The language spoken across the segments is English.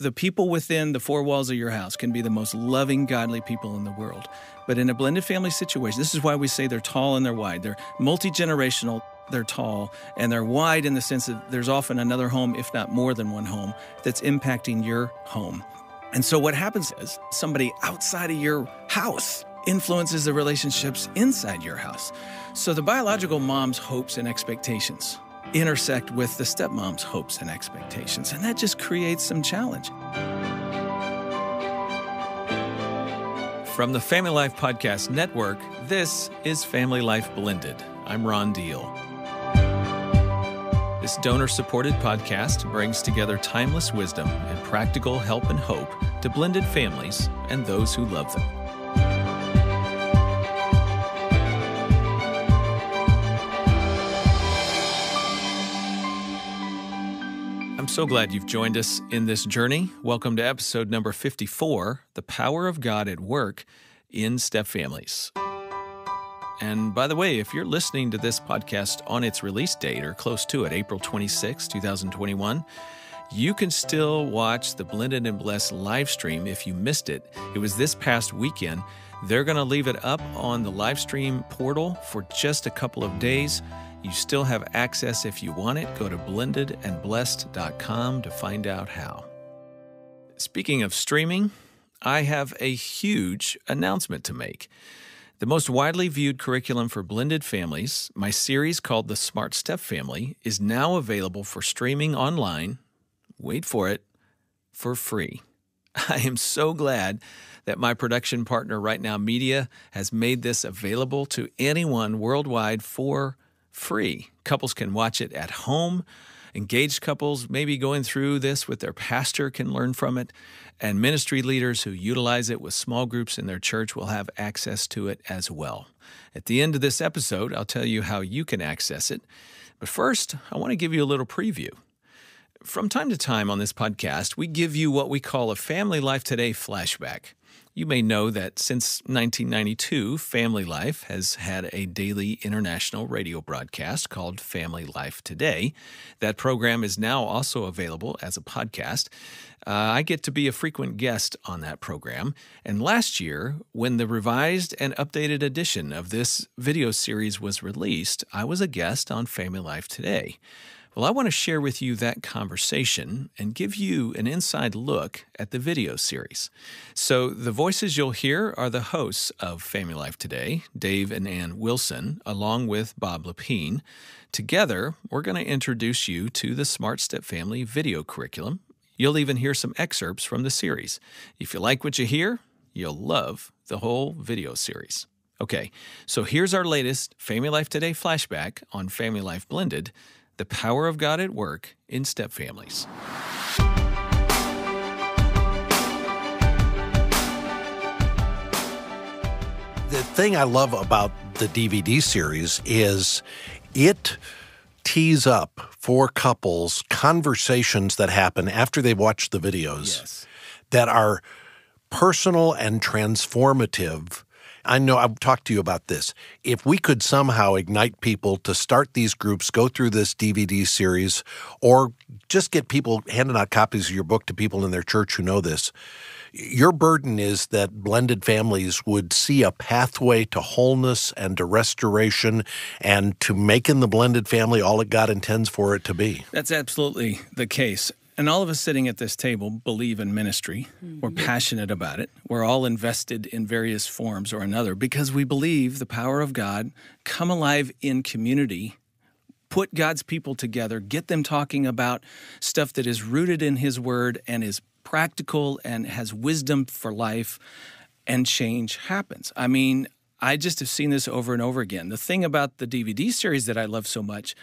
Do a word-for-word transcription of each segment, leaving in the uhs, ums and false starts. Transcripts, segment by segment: The people within the four walls of your house can be the most loving, godly people in the world. But in a blended family situation, this is why we say they're tall and they're wide. They're multi-generational, they're tall, and they're wide in the sense that there's often another home, if not more than one home, that's impacting your home. And so what happens is somebody outside of your house influences the relationships inside your house. So the biological mom's hopes and expectations intersect with the stepmom's hopes and expectations, and that just creates some challenge. From the Family Life Podcast Network, this is Family Life Blended. I'm Ron Deal. This donor-supported podcast brings together timeless wisdom and practical help and hope to blended families and those who love them. I'm so glad you've joined us in this journey. Welcome to episode number fifty-four, The Power of God at Work in Step Families. And by the way, if you're listening to this podcast on its release date or close to it, April twenty-sixth, two thousand twenty-one, you can still watch the Blended and Blessed live stream if you missed it. It was this past weekend. They're going to leave it up on the live stream portal for just a couple of days. You still have access if you want it. Go to blended and blessed dot com to find out how. Speaking of streaming, I have a huge announcement to make. The most widely viewed curriculum for blended families, my series called The Smart Step Family, is now available for streaming online, wait for it, for free. I am so glad that my production partner, Right Now Media, has made this available to anyone worldwide for free. Couples can watch it at home. Engaged couples maybe going through this with their pastor can learn from it. And ministry leaders who utilize it with small groups in their church will have access to it as well. At the end of this episode, I'll tell you how you can access it. But first, I want to give you a little preview. From time to time on this podcast, we give you what we call a Family Life Today flashback. You may know that since nineteen ninety-two, Family Life has had a daily international radio broadcast called Family Life Today. That program is now also available as a podcast. Uh, I get to be a frequent guest on that program. And last year, when the revised and updated edition of this video series was released, I was a guest on Family Life Today. Well, I want to share with you that conversation and give you an inside look at the video series. So the voices you'll hear are the hosts of Family Life Today, Dave and Ann Wilson, along with Bob Lepine. Together, we're going to introduce you to the Smart Step Family video curriculum. You'll even hear some excerpts from the series. If you like what you hear, you'll love the whole video series. Okay, so here's our latest Family Life Today flashback on Family Life Blended, The Power of God at Work in Step Families. The thing I love about the D V D series is it tees up for couples conversations that happen after they've watched the videos yes. that are personal and transformative. I know I've talked to you about this. If we could somehow ignite people to start these groups, go through this D V D series, or just get people handing out copies of your book to people in their church who know this, your burden is that blended families would see a pathway to wholeness and to restoration and to making the blended family all that God intends for it to be. That's absolutely the case. And all of us sitting at this table believe in ministry. Mm-hmm. We're passionate about it. We're all invested in various forms or another because we believe the power of God come alive in community, put God's people together, get them talking about stuff that is rooted in His Word and is practical and has wisdom for life, and change happens. I mean, I just have seen this over and over again. The thing about the D V D series that I love so much,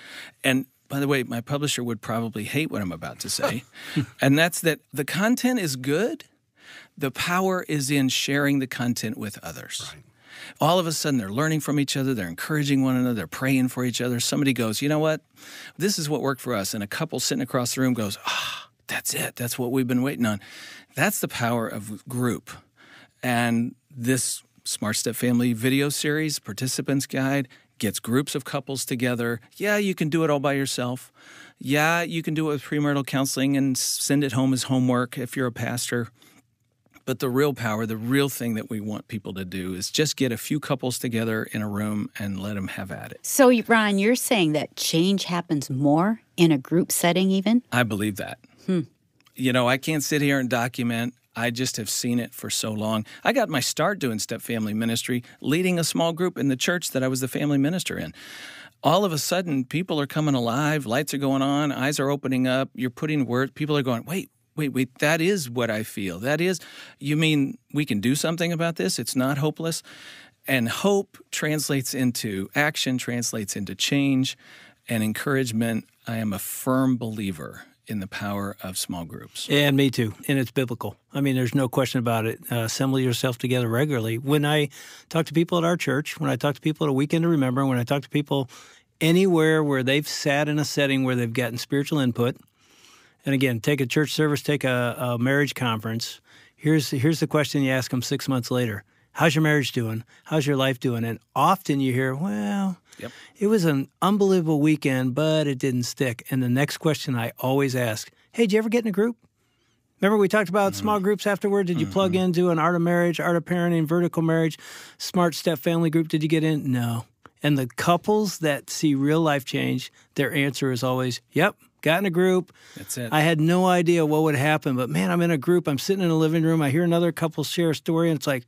and by the way, my publisher would probably hate what I'm about to say, and that's that the content is good. The power is in sharing the content with others. Right. All of a sudden, they're learning from each other. They're encouraging one another. They're praying for each other. Somebody goes, you know what? This is what worked for us. And a couple sitting across the room goes, ah, oh, that's it. That's what we've been waiting on. That's the power of group. And this Smart Step Family video series, Participants Guide, gets groups of couples together. Yeah, you can do it all by yourself. Yeah, you can do it with premarital counseling and send it home as homework if you're a pastor. But the real power, the real thing that we want people to do is just get a few couples together in a room and let them have at it. So, Ron, you're saying that change happens more in a group setting even? I believe that. Hmm. You know, I can't sit here and document. I just have seen it for so long. I got my start doing step family ministry, leading a small group in the church that I was the family minister in. All of a sudden, people are coming alive, lights are going on, eyes are opening up, you're putting words, people are going, wait, wait, wait, that is what I feel. That is, you mean we can do something about this? It's not hopeless. And hope translates into action, translates into change and encouragement. I am a firm believer in the power of small groups. And me too. And it's biblical. I mean, there's no question about it. Uh, assemble yourself together regularly. When I talk to people at our church, when I talk to people at a Weekend to Remember, when I talk to people anywhere where they've sat in a setting where they've gotten spiritual input, and again, take a church service, take a, a marriage conference, here's, here's the question you ask them six months later. How's your marriage doing? How's your life doing? And often you hear, well, yep, it was an unbelievable weekend, but it didn't stick. And the next question I always ask, hey, did you ever get in a group? Remember we talked about mm-hmm. small groups afterward? Did you mm-hmm. plug into an Art of Marriage, Art of Parenting, Vertical Marriage, Smart Step Family group? Did you get in? No. And the couples that see real life change, their answer is always, yep, got in a group. That's it. I had no idea what would happen, but man, I'm in a group. I'm sitting in a living room. I hear another couple share a story, and it's like,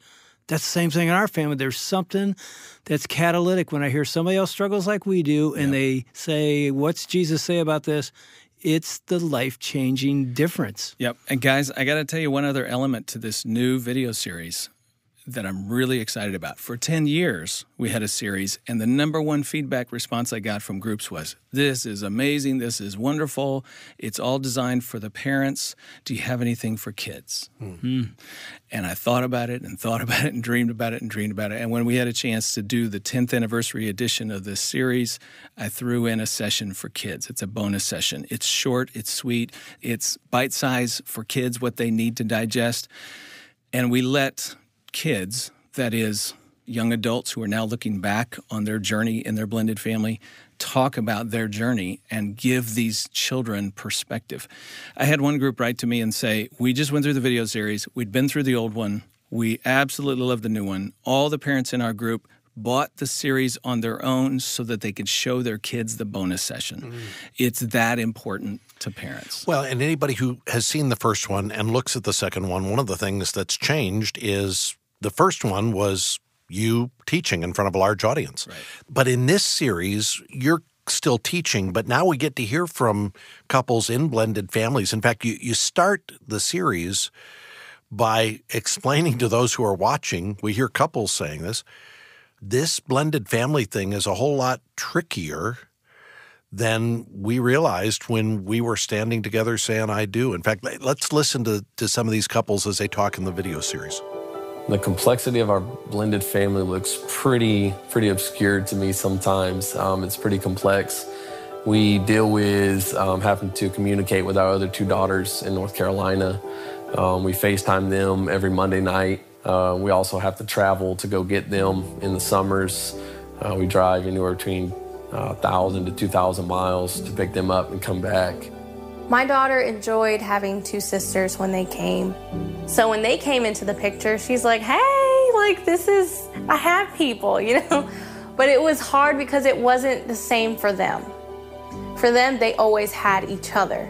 that's the same thing in our family. There's something that's catalytic when I hear somebody else struggles like we do, and yep. they say, what's Jesus say about this? It's the life-changing difference. Yep. And guys, I got to tell you one other element to this new video series that I'm really excited about. For ten years, we had a series, and the number one feedback response I got from groups was, this is amazing, this is wonderful, it's all designed for the parents, do you have anything for kids? Mm-hmm. And I thought about it and thought about it and dreamed about it and dreamed about it, and when we had a chance to do the tenth anniversary edition of this series, I threw in a session for kids. It's a bonus session. It's short, it's sweet, it's bite-size for kids, what they need to digest, and we let kids, that is, young adults who are now looking back on their journey in their blended family, talk about their journey and give these children perspective. I had one group write to me and say, we just went through the video series. We'd been through the old one. We absolutely love the new one. All the parents in our group bought the series on their own so that they could show their kids the bonus session. Mm. It's that important to parents. Well, and anybody who has seen the first one and looks at the second one, one of the things that's changed is the first one was you teaching in front of a large audience. Right. But in this series, you're still teaching, but now we get to hear from couples in blended families. In fact, you, you start the series by explaining to those who are watching, we hear couples saying this, this blended family thing is a whole lot trickier than we realized when we were standing together saying, I do. In fact, let's listen to, to some of these couples as they talk in the video series. The complexity of our blended family looks pretty, pretty obscure to me sometimes. Um, it's pretty complex. We deal with um, having to communicate with our other two daughters in North Carolina. Um, we FaceTime them every Monday night. Uh, we also have to travel to go get them in the summers. Uh, we drive anywhere between uh, one thousand to two thousand miles to pick them up and come back. My daughter enjoyed having two sisters when they came. So when they came into the picture, she's like, hey, like this is, I have people, you know? But it was hard because it wasn't the same for them. For them, they always had each other.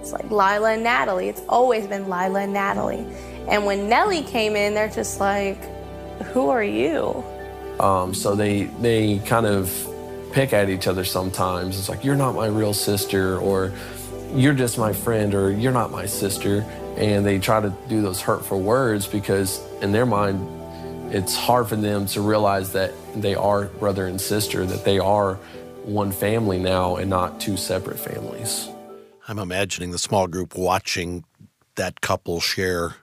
It's like Lila and Natalie. It's always been Lila and Natalie. And when Nellie came in, they're just like, who are you? Um, so they, they kind of pick at each other sometimes. It's like, you're not my real sister, or you're just my friend, or you're not my sister. And they try to do those hurtful words because in their mind, it's hard for them to realize that they are brother and sister, that they are one family now and not two separate families. I'm imagining the small group watching that couple share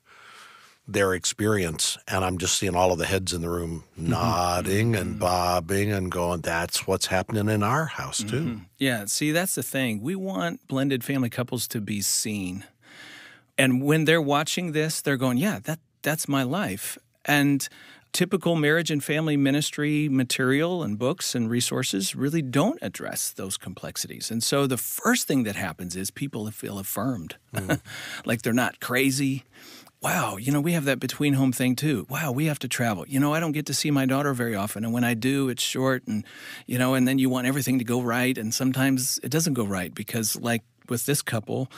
their experience, and I'm just seeing all of the heads in the room mm-hmm. nodding and mm-hmm. bobbing and going, that's what's happening in our house too. Mm-hmm. Yeah, see, that's the thing. We want blended family couples to be seen. And when they're watching this, they're going, yeah, that that's my life. And typical marriage and family ministry material and books and resources really don't address those complexities. And so the first thing that happens is people feel affirmed, mm. like they're not crazy. Wow, you know, we have that between-home thing too. Wow, we have to travel. You know, I don't get to see my daughter very often, and when I do, it's short, and, you know, and then you want everything to go right, and sometimes it doesn't go right because, like with this couple,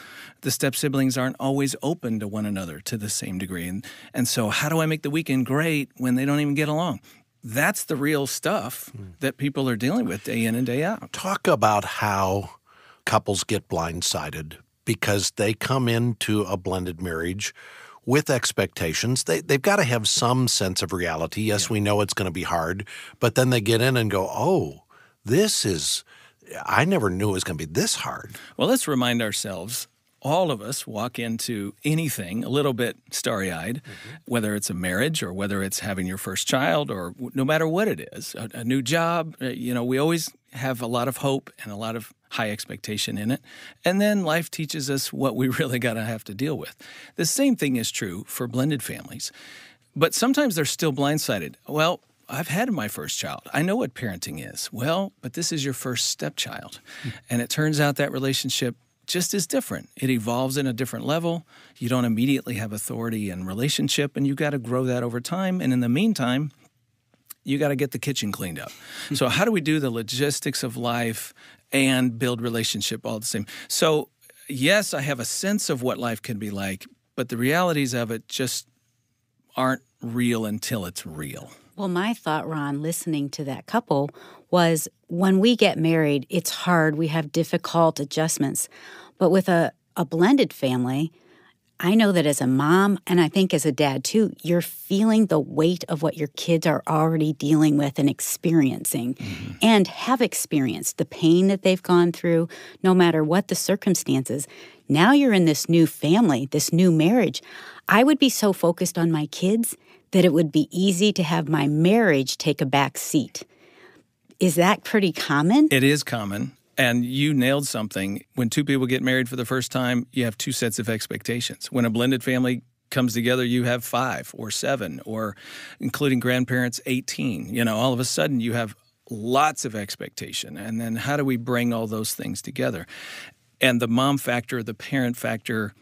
the step-siblings aren't always open to one another to the same degree. And, and so how do I make the weekend great when they don't even get along? That's the real stuff that people are dealing with day in and day out. Talk about how couples get blindsided because they come into a blended marriage with expectations. They, they've got to have some sense of reality. Yes, yeah. We know it's going to be hard, but then they get in and go, oh, this is, I never knew it was going to be this hard. Well, let's remind ourselves, all of us walk into anything a little bit starry-eyed, mm-hmm. whether it's a marriage or whether it's having your first child or no matter what it is, a, a new job. You know, we always have a lot of hope and a lot of high expectation in it. And then life teaches us what we really got to have to deal with. The same thing is true for blended families, but sometimes they're still blindsided. Well, I've had my first child. I know what parenting is. Well, but this is your first stepchild. Mm. And it turns out that relationship just is different. It evolves in a different level. You don't immediately have authority and relationship, and you got to grow that over time. And in the meantime, you got to get the kitchen cleaned up. So how do we do the logistics of life and build relationship all the same? So yes, I have a sense of what life can be like, but the realities of it just aren't real until it's real. Well, my thought, Ron, listening to that couple was when we get married, it's hard. We have difficult adjustments. But with a, a blended family, I know that as a mom, and I think as a dad too, you're feeling the weight of what your kids are already dealing with and experiencing mm-hmm. and have experienced, the pain that they've gone through, no matter what the circumstances. Now you're in this new family, this new marriage. I would be so focused on my kids that it would be easy to have my marriage take a back seat. Is that pretty common? It is common. And you nailed something. When two people get married for the first time, you have two sets of expectations. When a blended family comes together, you have five or seven, or including grandparents, eighteen. You know, all of a sudden you have lots of expectation. And then how do we bring all those things together? And the mom factor, the parent factor,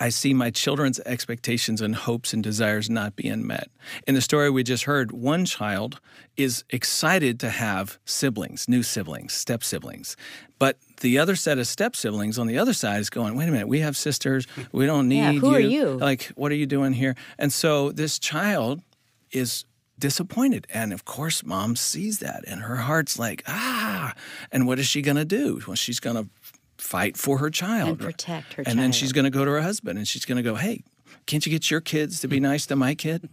I see my children's expectations and hopes and desires not being met. In the story we just heard, one child is excited to have siblings, new siblings, step-siblings. But the other set of step-siblings on the other side is going, wait a minute, we have sisters. We don't need you. Yeah, who are you? Like, what are you doing here? And so this child is disappointed. And of course, mom sees that, and her heart's like, ah. And what is she going to do? Well, she's going to fight for her child. And protect her child. And then she's going to go to her husband, and she's going to go, hey, can't you get your kids to be nice to my kid?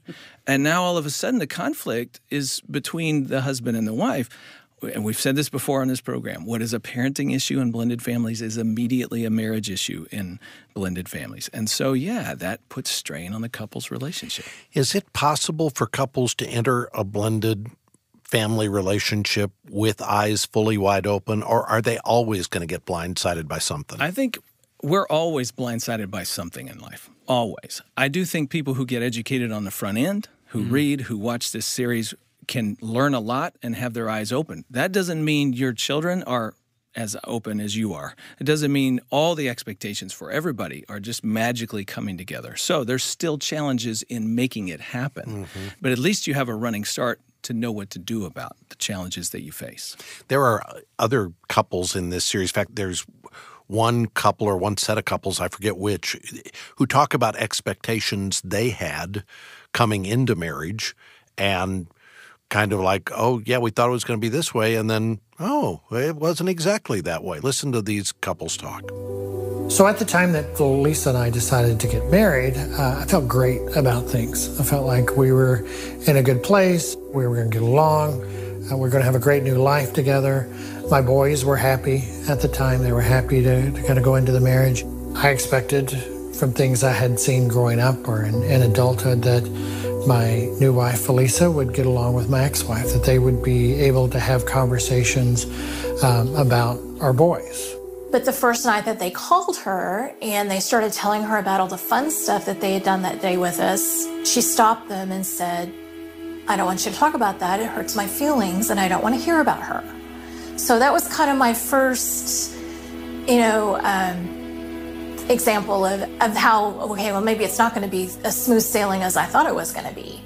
And now all of a sudden the conflict is between the husband and the wife. And we've said this before on this program. What is a parenting issue in blended families is immediately a marriage issue in blended families. And so, yeah, that puts strain on the couple's relationship. Is it possible for couples to enter a blended family relationship with eyes fully wide open, or are they always going to get blindsided by something? I think we're always blindsided by something in life, always. I do think people who get educated on the front end, who mm-hmm. read, who watch this series, can learn a lot and have their eyes open. That doesn't mean your children are as open as you are. It doesn't mean all the expectations for everybody are just magically coming together. So there's still challenges in making it happen. Mm-hmm. But at least you have a running start to know what to do about the challenges that you face. There are other couples in this series. In fact, there's one couple or one set of couples, I forget which, who talk about expectations they had coming into marriage and kind of like, oh, yeah, we thought it was going to be this way, and then, oh, it wasn't exactly that way. Listen to these couples talk. So at the time that Lisa and I decided to get married, uh, I felt great about things. I felt like we were in a good place, we were going to get along, uh, we were going to have a great new life together. My boys were happy at the time. They were happy to, to kind of go into the marriage. I expected from things I had seen growing up or in, in adulthood that my new wife, Felisa, would get along with my ex-wife, that they would be able to have conversations um, about our boys. But the first night that they called her and they started telling her about all the fun stuff that they had done that day with us, she stopped them and said, I don't want you to talk about that. It hurts my feelings and I don't want to hear about her. So that was kind of my first, you know, um, example of, of how, okay, well, maybe it's not going to be as smooth sailing as I thought it was going to be,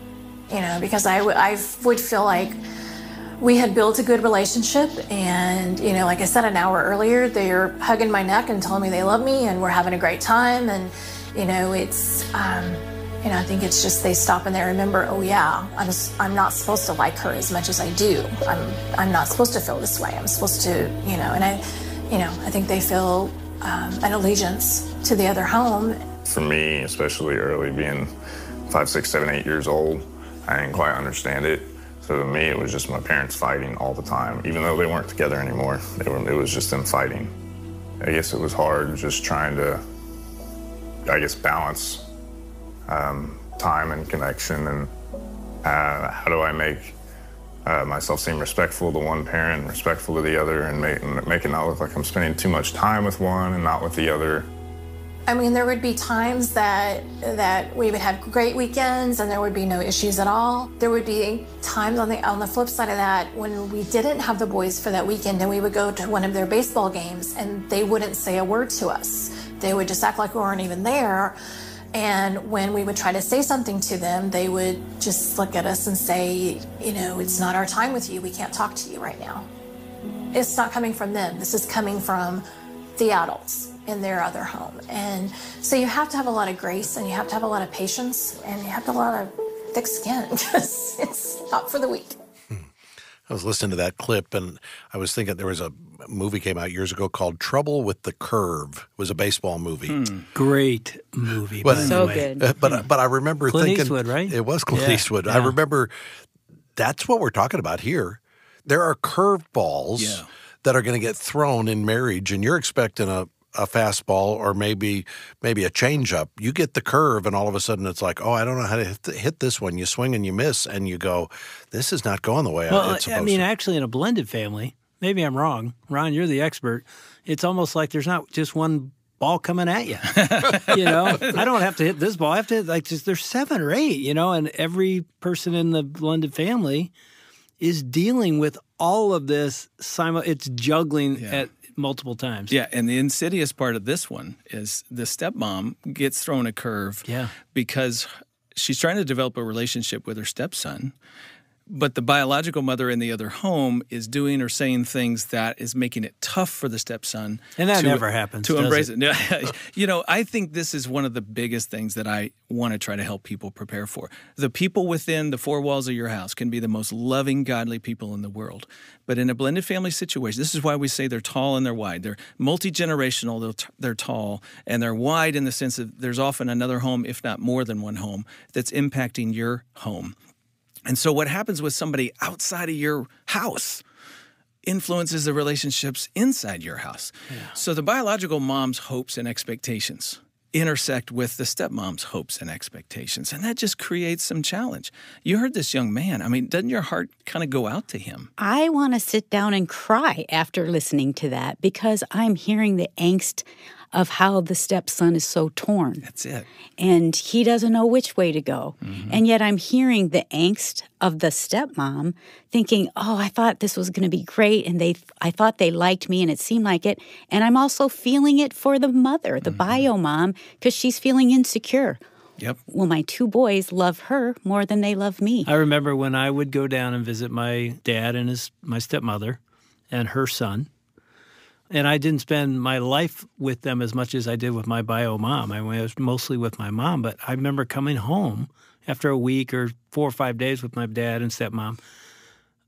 you know, because I, w- I would feel like we had built a good relationship. And, you know, like I said, an hour earlier, they're hugging my neck and telling me they love me and we're having a great time. And, you know, it's, um, you know, I think it's just they stop and they remember, oh, yeah, I'm, I'm not supposed to like her as much as I do. I'm I'm not supposed to feel this way. I'm supposed to, you know, and I, you know, I think they feel um, an allegiance to the other home. For me, especially early, being five, six, seven, eight years old, I didn't quite understand it. So to me, it was just my parents fighting all the time, even though they weren't together anymore. They were, it was just them fighting. I guess it was hard just trying to, I guess, balance Um, time and connection, and uh, how do I make uh, myself seem respectful to one parent and respectful to the other, and make, and make it not look like I'm spending too much time with one and not with the other. I mean, there would be times that that we would have great weekends and there would be no issues at all. There would be times on the on the flip side of that when we didn't have the boys for that weekend and we would go to one of their baseball games and they wouldn't say a word to us. They would just act like we weren't even there. And when we would try to say something to them, they would just look at us and say, you know, it's not our time with you. We can't talk to you right now. It's not coming from them. This is coming from the adults in their other home. And so you have to have a lot of grace and you have to have a lot of patience and you have to have a lot of thick skin because it's not for the weak. I was listening to that clip, and I was thinking there was a movie came out years ago called Trouble with the Curve. It was a baseball movie. Mm. Great movie, but, by so the way. good. But, mm. but I remember Clint thinking— Clint Eastwood, right? It was Clint yeah. Eastwood. Yeah. I remember that's what we're talking about here. There are curveballs yeah. that are going to get thrown in marriage, and you're expecting a, a fastball or maybe maybe a changeup. You get the curve, and all of a sudden it's like, oh, I don't know how to hit, hit this one. You swing and you miss, and you go, this is not going the way well, it's supposed to. Well, I mean, to. actually, in a blended family, maybe I'm wrong. Ron, you're the expert. It's almost like there's not just one ball coming at you. You know, I don't have to hit this ball. I have to hit, like, just there's seven or eight, you know, and every person in the blended family is dealing with all of this. Simu- it's juggling yeah. at multiple times. Yeah, and the insidious part of this one is the stepmom gets thrown a curve yeah. because she's trying to develop a relationship with her stepson. But the biological mother in the other home is doing or saying things that is making it tough for the stepson. And that to, never happens, to embrace it. it. You know, I think this is one of the biggest things that I want to try to help people prepare for. The people within the four walls of your house can be the most loving, godly people in the world. But in a blended family situation, this is why we say they're tall and they're wide. They're multi-generational, they're, t- they're tall, and they're wide in the sense that there's often another home, if not more than one home, that's impacting your home. And so what happens with somebody outside of your house influences the relationships inside your house. Yeah. So the biological mom's hopes and expectations intersect with the stepmom's hopes and expectations, and that just creates some challenge. You heard this young man. I mean, doesn't your heart kind of go out to him? I want to sit down and cry after listening to that because I'm hearing the angst of how the stepson is so torn. That's it. And he doesn't know which way to go. Mm-hmm. And yet I'm hearing the angst of the stepmom thinking, oh, I thought this was going to be great, and they, I thought they liked me, and it seemed like it. And I'm also feeling it for the mother, the mm-hmm. bio mom, because she's feeling insecure. Yep. Well, my two boys love her more than they love me. I remember when I would go down and visit my dad and his my stepmother and her son. And I didn't spend my life with them as much as I did with my bio mom. I was mostly with my mom, but I remember coming home after a week or four or five days with my dad and stepmom.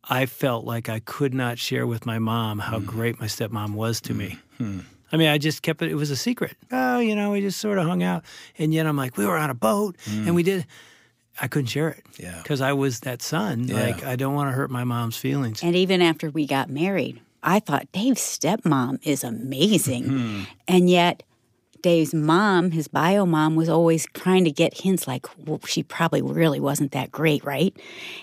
I felt like I could not share with my mom how mm. great my stepmom was to mm. me. Mm. I mean, I just kept it. It was a secret. Oh, you know, we just sort of hung out. And yet I'm like, we were on a boat mm. and we did. I couldn't share it because yeah. I was that son. Yeah. Like, I don't want to hurt my mom's feelings. And even after we got married, I thought, Dave's stepmom is amazing. Mm-hmm. And yet Dave's mom, his bio mom, was always trying to get hints like, well, she probably really wasn't that great, right?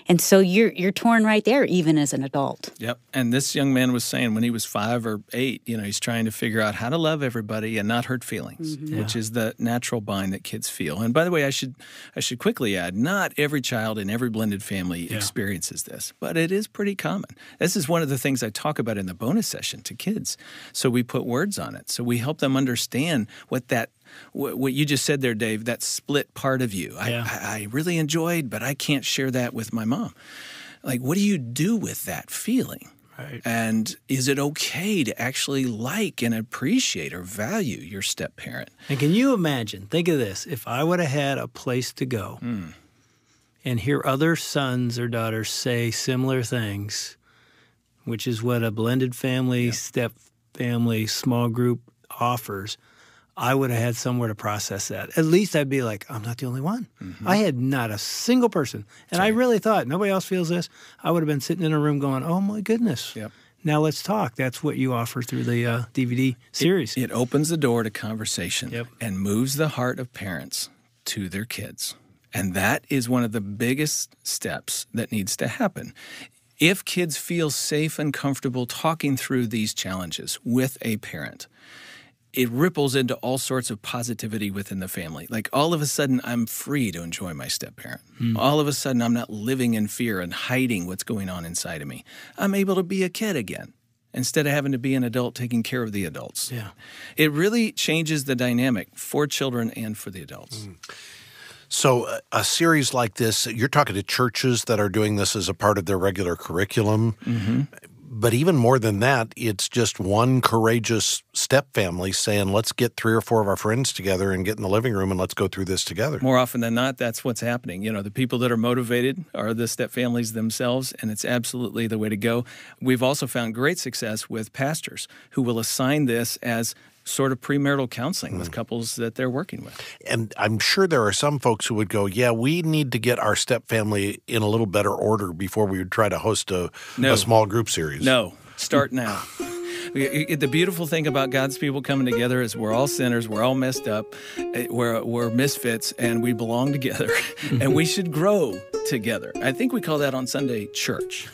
And so you're you're torn right there, even as an adult. Yep. And this young man was saying when he was five or eight, you know, he's trying to figure out how to love everybody and not hurt feelings, mm-hmm. yeah. which is the natural bind that kids feel. And by the way, I should I should quickly add, not every child in every blended family yeah. experiences this, but it is pretty common. This is one of the things I talk about in the bonus session to kids. So we put words on it. So we help them understand what that, what you just said there, Dave, that split part of you. I, yeah. I, I really enjoyed, but I can't share that with my mom. Like, what do you do with that feeling? Right. And is it okay to actually like and appreciate or value your step-parent? And can you imagine, think of this, if I would have had a place to go mm. and hear other sons or daughters say similar things, which is what a blended family, yeah. step-family, small group offers, I would have had somewhere to process that. At least I'd be like, I'm not the only one. Mm-hmm. I had not a single person. And right. I really thought, nobody else feels this. I would have been sitting in a room going, oh, my goodness. Yep. Now let's talk. That's what you offer through the uh, D V D series. It, it opens the door to conversation yep. and moves the heart of parents to their kids. And that is one of the biggest steps that needs to happen. If kids feel safe and comfortable talking through these challenges with a parent, it ripples into all sorts of positivity within the family. Like, all of a sudden, I'm free to enjoy my step-parent. Mm. All of a sudden, I'm not living in fear and hiding what's going on inside of me. I'm able to be a kid again instead of having to be an adult taking care of the adults. Yeah. It really changes the dynamic for children and for the adults. Mm. So a series like this, you're talking to churches that are doing this as a part of their regular curriculum. Mm-hmm. But even more than that, it's just one courageous step-family saying, let's get three or four of our friends together and get in the living room and let's go through this together. More often than not, that's what's happening. You know, the people that are motivated are the step-families themselves, and it's absolutely the way to go. We've also found great success with pastors who will assign this as sort of premarital counseling mm. with couples that they're working with. And I'm sure there are some folks who would go, yeah, we need to get our step-family in a little better order before we would try to host a, no. a small group series. No. Start now. The beautiful thing about God's people coming together is we're all sinners, we're all messed up, we're, we're misfits, and we belong together, and we should grow together. I think we call that on Sunday church.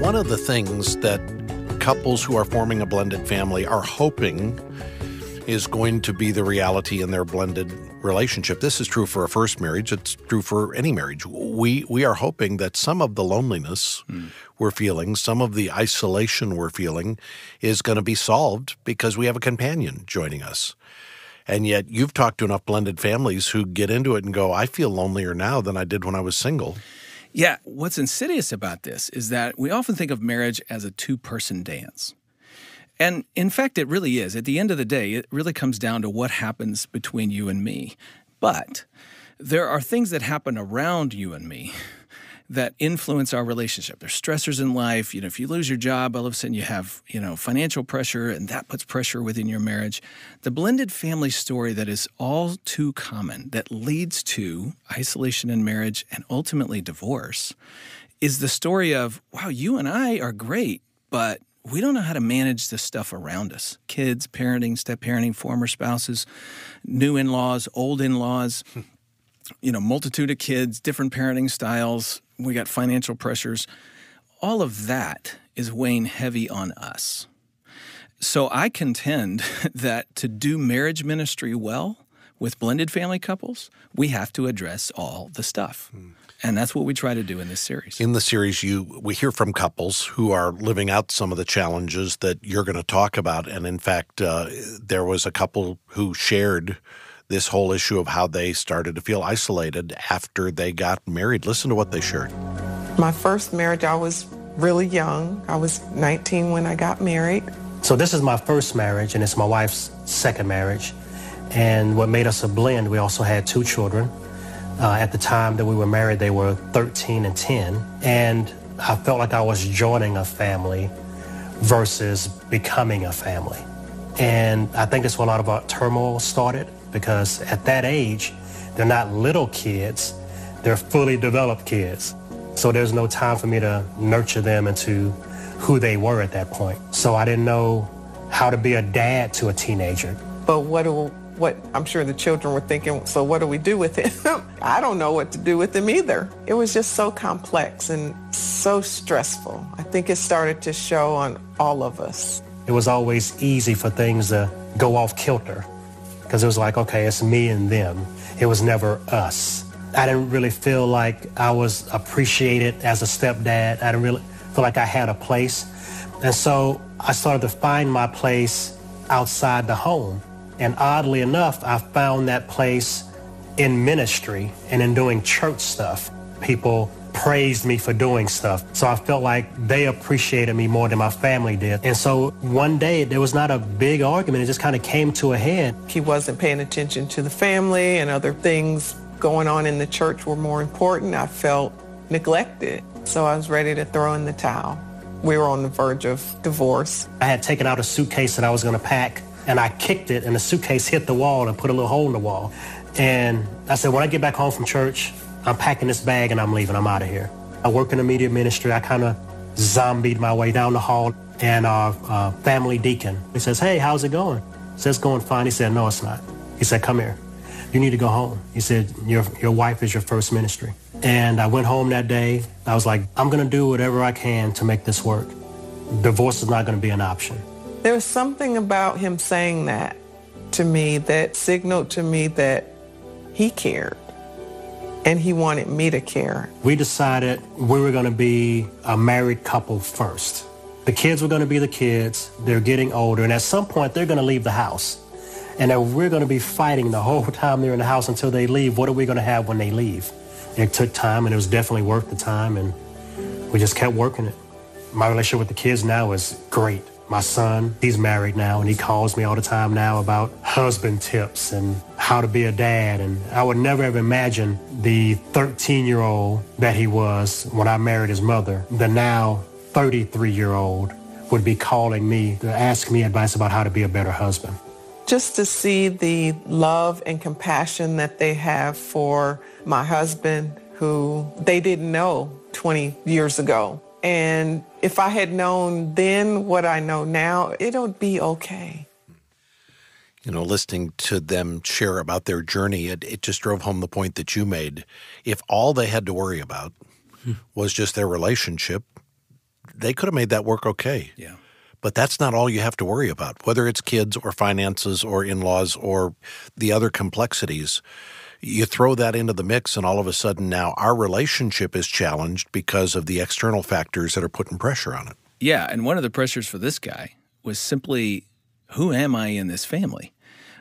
One of the things that couples who are forming a blended family are hoping is going to be the reality in their blended relationship. This is true for a first marriage. It's true for any marriage. We we are hoping that some of the loneliness mm. we're feeling, some of the isolation we're feeling is going to be solved because we have a companion joining us. And yet you've talked to enough blended families who get into it and go, I feel lonelier now than I did when I was single. Yeah, what's insidious about this is that we often think of marriage as a two-person dance. And in fact, it really is. At the end of the day, it really comes down to what happens between you and me. But there are things that happen around you and me that influence our relationship. There's stressors in life. You know, if you lose your job, all of a sudden you have, you know, financial pressure, and that puts pressure within your marriage. The blended family story that is all too common that leads to isolation in marriage and ultimately divorce is the story of, wow, you and I are great, but we don't know how to manage the stuff around us. Kids, parenting, step-parenting, former spouses, new in-laws, old in-laws, you know, multitude of kids, different parenting styles. We got financial pressures. All of that is weighing heavy on us. So I contend that to do marriage ministry well with blended family couples, we have to address all the stuff. Mm. And that's what we try to do in this series. In the series, you we hear from couples who are living out some of the challenges that you're going to talk about. And in fact, uh, there was a couple who shared this whole issue of how they started to feel isolated after they got married. Listen to what they shared. My first marriage, I was really young. I was nineteen when I got married. So this is my first marriage, and it's my wife's second marriage. And what made us a blend, we also had two children. Uh, at the time that we were married, they were thirteen and ten. And I felt like I was joining a family versus becoming a family. And I think that's where a lot of our turmoil started. Because at that age, they're not little kids, they're fully developed kids. So there's no time for me to nurture them into who they were at that point. So I didn't know how to be a dad to a teenager. But what do what I'm sure the children were thinking, so what do we do with him? I don't know what to do with him either. It was just so complex and so stressful. I think it started to show on all of us. It was always easy for things to go off kilter because it was like, okay, it's me and them. It was never us. I didn't really feel like I was appreciated as a stepdad. I didn't really feel like I had a place. And so I started to find my place outside the home. And oddly enough, I found that place in ministry and in doing church stuff. People praised me for doing stuff. So I felt like they appreciated me more than my family did. And so one day, there was not a big argument. It just kind of came to a head. He wasn't paying attention to the family, and other things going on in the church were more important. I felt neglected. So I was ready to throw in the towel. We were on the verge of divorce. I had taken out a suitcase that I was going to pack, and I kicked it, and the suitcase hit the wall and put a little hole in the wall. And I said, when I get back home from church, I'm packing this bag and I'm leaving. I'm out of here. I work in the media ministry. I kind of zombied my way down the hall, and our uh, family deacon, he says, hey, how's it going? I said, it's going fine. He said, no, it's not. He said, come here. You need to go home. He said, your your wife is your first ministry. And I went home that day. I was like, I'm going to do whatever I can to make this work. Divorce is not going to be an option. There was something about him saying that to me that signaled to me that he cared and he wanted me to care. We decided we were going to be a married couple first. The kids were going to be the kids. They're getting older. And at some point, they're going to leave the house. And that we're going to be fighting the whole time they're in the house until they leave. What are we going to have when they leave? It took time, and it was definitely worth the time, and we just kept working it. My relationship with the kids now is great. My son, he's married now, and he calls me all the time now about husband tips and how to be a dad. And I would never have imagined the thirteen-year-old that he was when I married his mother, the now thirty-three-year-old would be calling me to ask me advice about how to be a better husband. Just to see the love and compassion that they have for my husband, who they didn't know twenty years ago. And if I had known then what I know now, it'll be okay. You know, listening to them share about their journey, it, it just drove home the point that you made. If all they had to worry about hmm. was just their relationship, they could have made that work okay. Yeah. But that's not all you have to worry about, whether it's kids or finances or in-laws or the other complexities. You throw that into the mix, and all of a sudden now our relationship is challenged because of the external factors that are putting pressure on it. Yeah, and one of the pressures for this guy was simply, who am I in this family?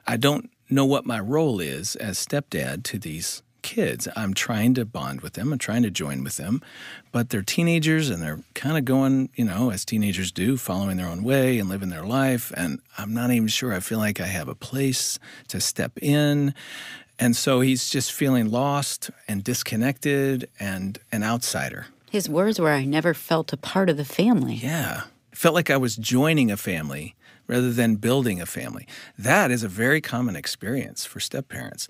I don't know what my role is as stepdad to these kids. I'm trying to bond with them. I'm trying to join with them, but they're teenagers and they're kind of going, you know, as teenagers do, following their own way and living their life. And I'm not even sure I feel like I have a place to step in. And so he's just feeling lost and disconnected and an outsider. His words were, I never felt a part of the family. Yeah. It felt like I was joining a family rather than building a family. That is a very common experience for step-parents.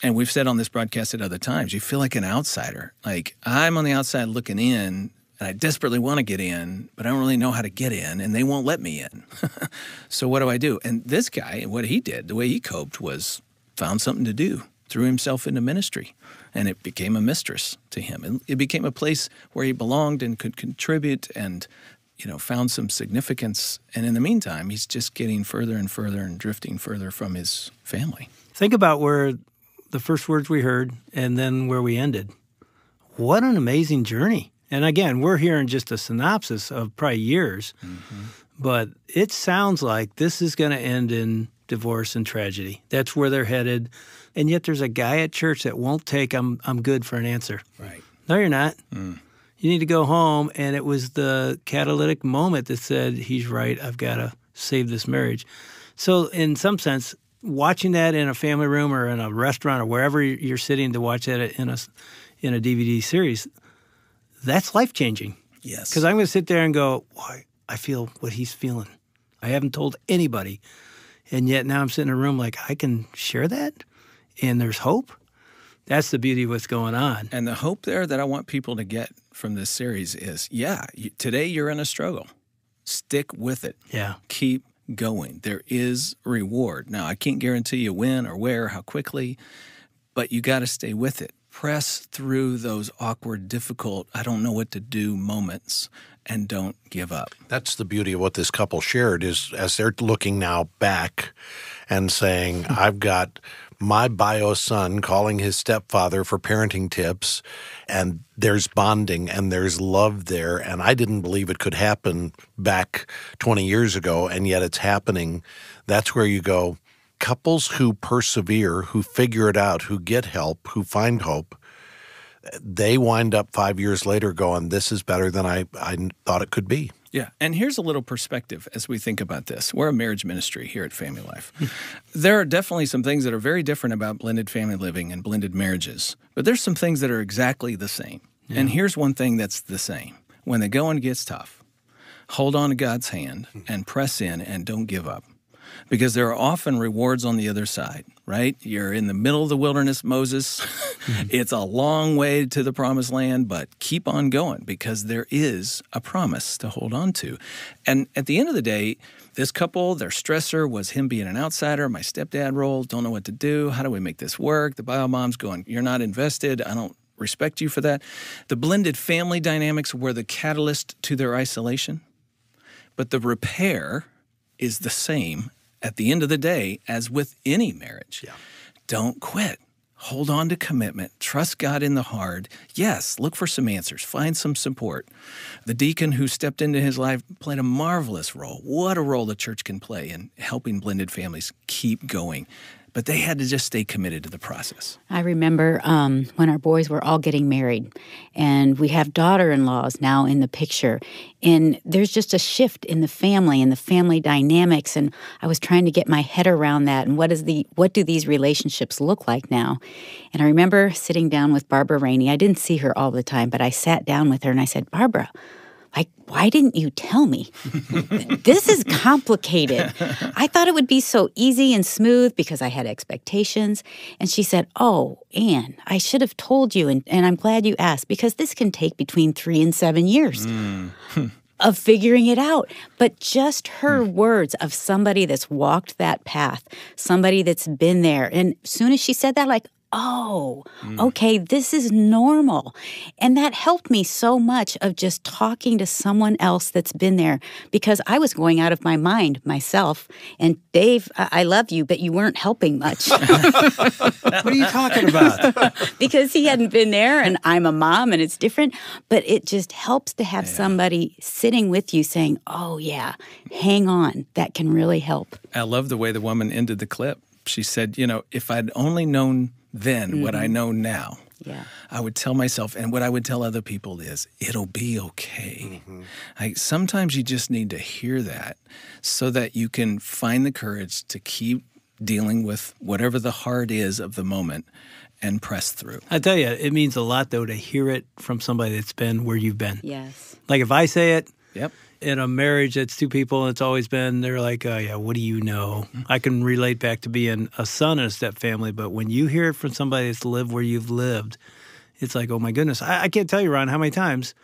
And we've said on this broadcast at other times, you feel like an outsider. Like, I'm on the outside looking in, and I desperately want to get in, but I don't really know how to get in, and they won't let me in. So what do I do? And this guy, what he did, the way he coped was found something to do, threw himself into ministry, and it became a mistress to him. And it became a place where he belonged and could contribute and, you know, found some significance. And in the meantime, he's just getting further and further and drifting further from his family. Think about where the first words we heard, and then where we ended. What an amazing journey. And again, we're hearing just a synopsis of probably years, mm-hmm. but it sounds like this is going to end in divorce and tragedy. That's where they're headed. And yet there's a guy at church that won't take, I'm, I'm good for an answer. Right? No, you're not. Mm. You need to go home. And it was the catalytic moment that said, he's right, I've got to save this marriage. So in some sense, watching that in a family room or in a restaurant or wherever you're sitting to watch that in a, in a D V D series, that's life-changing. Yes. Because I'm going to sit there and go, why? I feel what he's feeling. I haven't told anybody. And yet now I'm sitting in a room like, I can share that? And there's hope? That's the beauty of what's going on. And the hope there that I want people to get from this series is, yeah, you, today you're in a struggle. Stick with it. Yeah. Keep going. There is reward. Now, I can't guarantee you when or where, how quickly, but you got to stay with it. Press through those awkward, difficult, I don't know what to do moments, and don't give up. That's the beauty of what this couple shared is as they're looking now back and saying, I've got my bio son calling his stepfather for parenting tips, and there's bonding and there's love there, and I didn't believe it could happen back twenty years ago, and yet it's happening. That's where you go. Couples who persevere, who figure it out, who get help, who find hope, they wind up five years later going, this is better than I, I thought it could be. Yeah, and here's a little perspective as we think about this. We're a marriage ministry here at Family Life. There are definitely some things that are very different about blended family living and blended marriages, but there's some things that are exactly the same. Yeah. And here's one thing that's the same. When the going gets tough, hold on to God's hand and press in and don't give up. Because there are often rewards on the other side, right? You're in the middle of the wilderness, Moses. Mm-hmm. It's a long way to the promised land, but keep on going because there is a promise to hold on to. And at the end of the day, this couple, their stressor was him being an outsider, my stepdad role, don't know what to do, how do we make this work? The bio mom's going, you're not invested, I don't respect you for that. The blended family dynamics were the catalyst to their isolation, but the repair is the same at the end of the day, as with any marriage. Yeah. Don't quit. Hold on to commitment. Trust God in the hard. Yes, look for some answers. Find some support. The deacon who stepped into his life played a marvelous role. What a role the church can play in helping blended families keep going. But they had to just stay committed to the process. I remember um, when our boys were all getting married, and we have daughter-in-laws now in the picture, and there's just a shift in the family and the family dynamics, and I was trying to get my head around that, and what is the what do these relationships look like now? And I remember sitting down with Barbara Rainey. I didn't see her all the time, but I sat down with her, and I said, Barbara, like, why didn't you tell me? This is complicated. I thought it would be so easy and smooth because I had expectations. And she said, oh, Ann, I should have told you, and, and I'm glad you asked, because this can take between three and seven years mm. of figuring it out. But just her mm. words of somebody that's walked that path, somebody that's been there. And as soon as she said that, like, oh, okay, this is normal. And that helped me so much of just talking to someone else that's been there because I was going out of my mind myself. And Dave, I, I love you, but you weren't helping much. What are you talking about? Because he hadn't been there and I'm a mom and it's different. But it just helps to have yeah. somebody sitting with you saying, oh, yeah, hang on. That can really help. I love the way the woman ended the clip. She said, you know, if I'd only known then mm-hmm. what I know now, yeah. I would tell myself, and what I would tell other people is, it'll be okay. Mm-hmm. I, sometimes you just need to hear that so that you can find the courage to keep dealing with whatever the hard is of the moment and press through. I tell you, it means a lot, though, to hear it from somebody that's been where you've been. Yes. Like if I say it, yep. in a marriage that's two people and it's always been, they're like, oh, yeah, what do you know? I can relate back to being a son in a step family, but when you hear it from somebody that's lived where you've lived, it's like, oh, my goodness. I, I can't tell you, Ron, how many times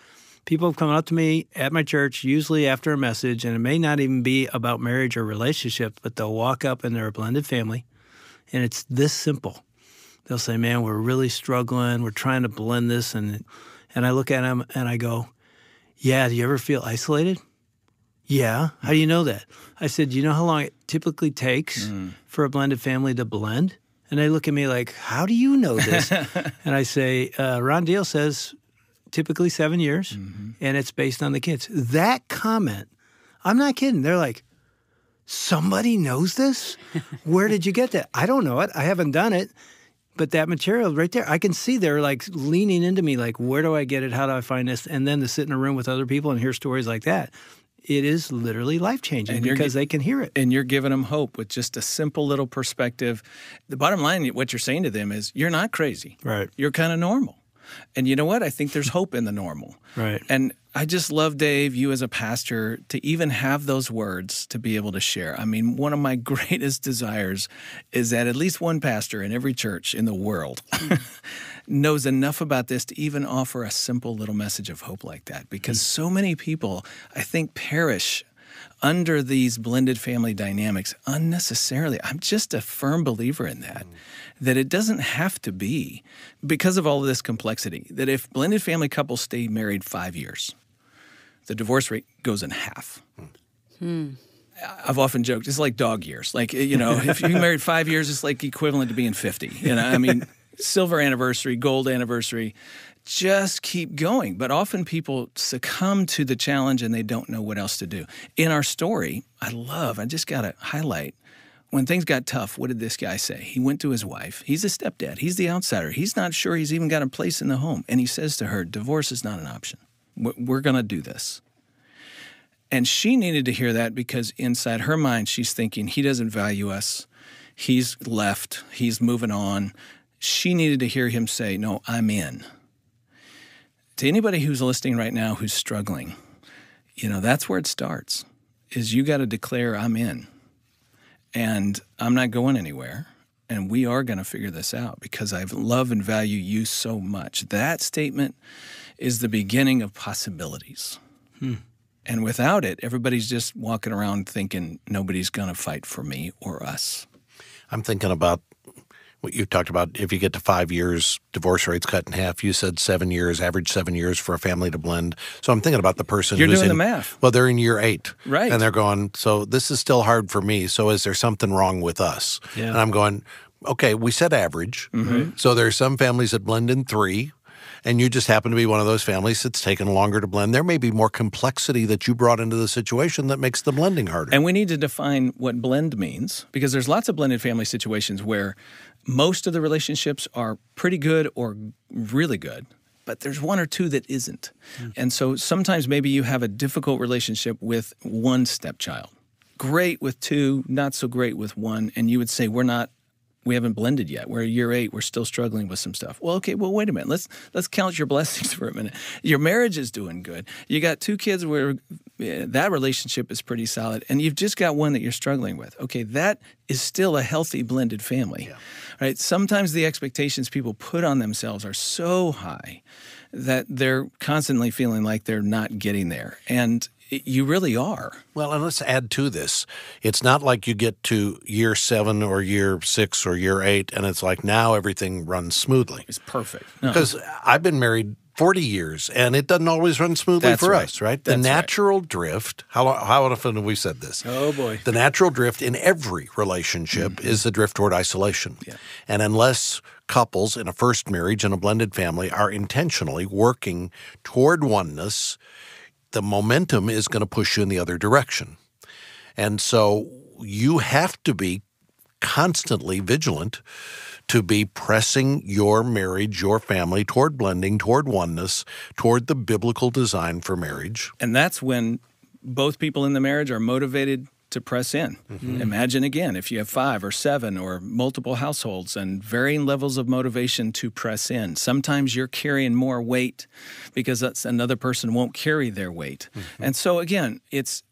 people have come up to me at my church, usually after a message, and it may not even be about marriage or relationship, but they'll walk up and they're a blended family, and it's this simple. They'll say, man, we're really struggling. We're trying to blend this. And, and I look at them and I go, yeah, do you ever feel isolated? Yeah. How do you know that? I said, do you know how long it typically takes mm. for a blended family to blend? And they look at me like, how do you know this? And I say, uh, Ron Deal says typically seven years, mm-hmm. and it's based on the kids. That comment, I'm not kidding. They're like, somebody knows this? Where did you get that? I don't know it. I haven't done it. But that material right there, I can see they're like leaning into me, like, where do I get it? How do I find this? And then to sit in a room with other people and hear stories like that, it is literally life-changing because they can hear it. And you're giving them hope with just a simple little perspective. The bottom line, what you're saying to them is, you're not crazy. Right. You're kind of normal. And you know what? I think there's hope in the normal. Right. And I just love, Dave, you as a pastor, to even have those words to be able to share. I mean, one of my greatest desires is that at least one pastor in every church in the world knows enough about this to even offer a simple little message of hope like that, because mm-hmm. so many people, I think, perish under these blended family dynamics unnecessarily. I'm just a firm believer in that, mm-hmm. that it doesn't have to be, because of all of this complexity, that if blended family couples stay married five years, the divorce rate goes in half. Hmm. I've often joked, it's like dog years. Like, you know, if you married five years, it's like equivalent to being fifty. You know, I mean, silver anniversary, gold anniversary, just keep going. But often people succumb to the challenge and they don't know what else to do. In our story, I love, I just got to highlight, when things got tough, what did this guy say? He went to his wife. He's a stepdad. He's the outsider. He's not sure he's even got a place in the home. And he says to her, divorce is not an option. We're going to do this. And she needed to hear that, because inside her mind, she's thinking, he doesn't value us. He's left. He's moving on. She needed to hear him say, no, I'm in. To anybody who's listening right now who's struggling, you know, that's where it starts, is you got to declare, I'm in. And I'm not going anywhere. And we are going to figure this out, because I love and value you so much. That statement is the beginning of possibilities. Hmm. And without it, everybody's just walking around thinking nobody's going to fight for me or us. I'm thinking about what you talked about. If you get to five years, divorce rates cut in half. You said seven years, average seven years for a family to blend. So I'm thinking about the person You're who's doing in, the math. Well, they're in year eight. Right. And they're going, so this is still hard for me. So is there something wrong with us? Yeah. And I'm going, okay, we said average. Mm-hmm. So there are some families that blend in three. And you just happen to be one of those families that's taken longer to blend. There may be more complexity that you brought into the situation that makes the blending harder. And we need to define what blend means, because there's lots of blended family situations where most of the relationships are pretty good or really good, but there's one or two that isn't. Mm. And so sometimes maybe you have a difficult relationship with one stepchild, great with two, not so great with one, and you would say we're not We haven't blended yet. We're year eight. We're still struggling with some stuff. Well, okay, well, wait a minute. Let's let's count your blessings for a minute. Your marriage is doing good. You got two kids where that relationship is pretty solid, and you've just got one that you're struggling with. Okay, that is still a healthy blended family. Yeah. Right? Sometimes the expectations people put on themselves are so high that they're constantly feeling like they're not getting there. And you really are. Well, and let's add to this. It's not like you get to year seven or year six or year eight, and it's like now everything runs smoothly. It's perfect. No. Because I've been married forty years, and it doesn't always run smoothly That's for right. us, right? That's the natural right. drift, how, how often have we said this? Oh, boy. The natural drift in every relationship mm-hmm. is the drift toward isolation. Yeah. And unless couples in a first marriage and a blended family are intentionally working toward oneness, the momentum is going to push you in the other direction. And so you have to be constantly vigilant to be pressing your marriage, your family, toward blending, toward oneness, toward the biblical design for marriage. And that's when both people in the marriage are motivated to press in. Mm-hmm. Imagine, again, if you have five or seven or multiple households and varying levels of motivation to press in. Sometimes you're carrying more weight because that's another person won't carry their weight. Mm-hmm. And so, again, it's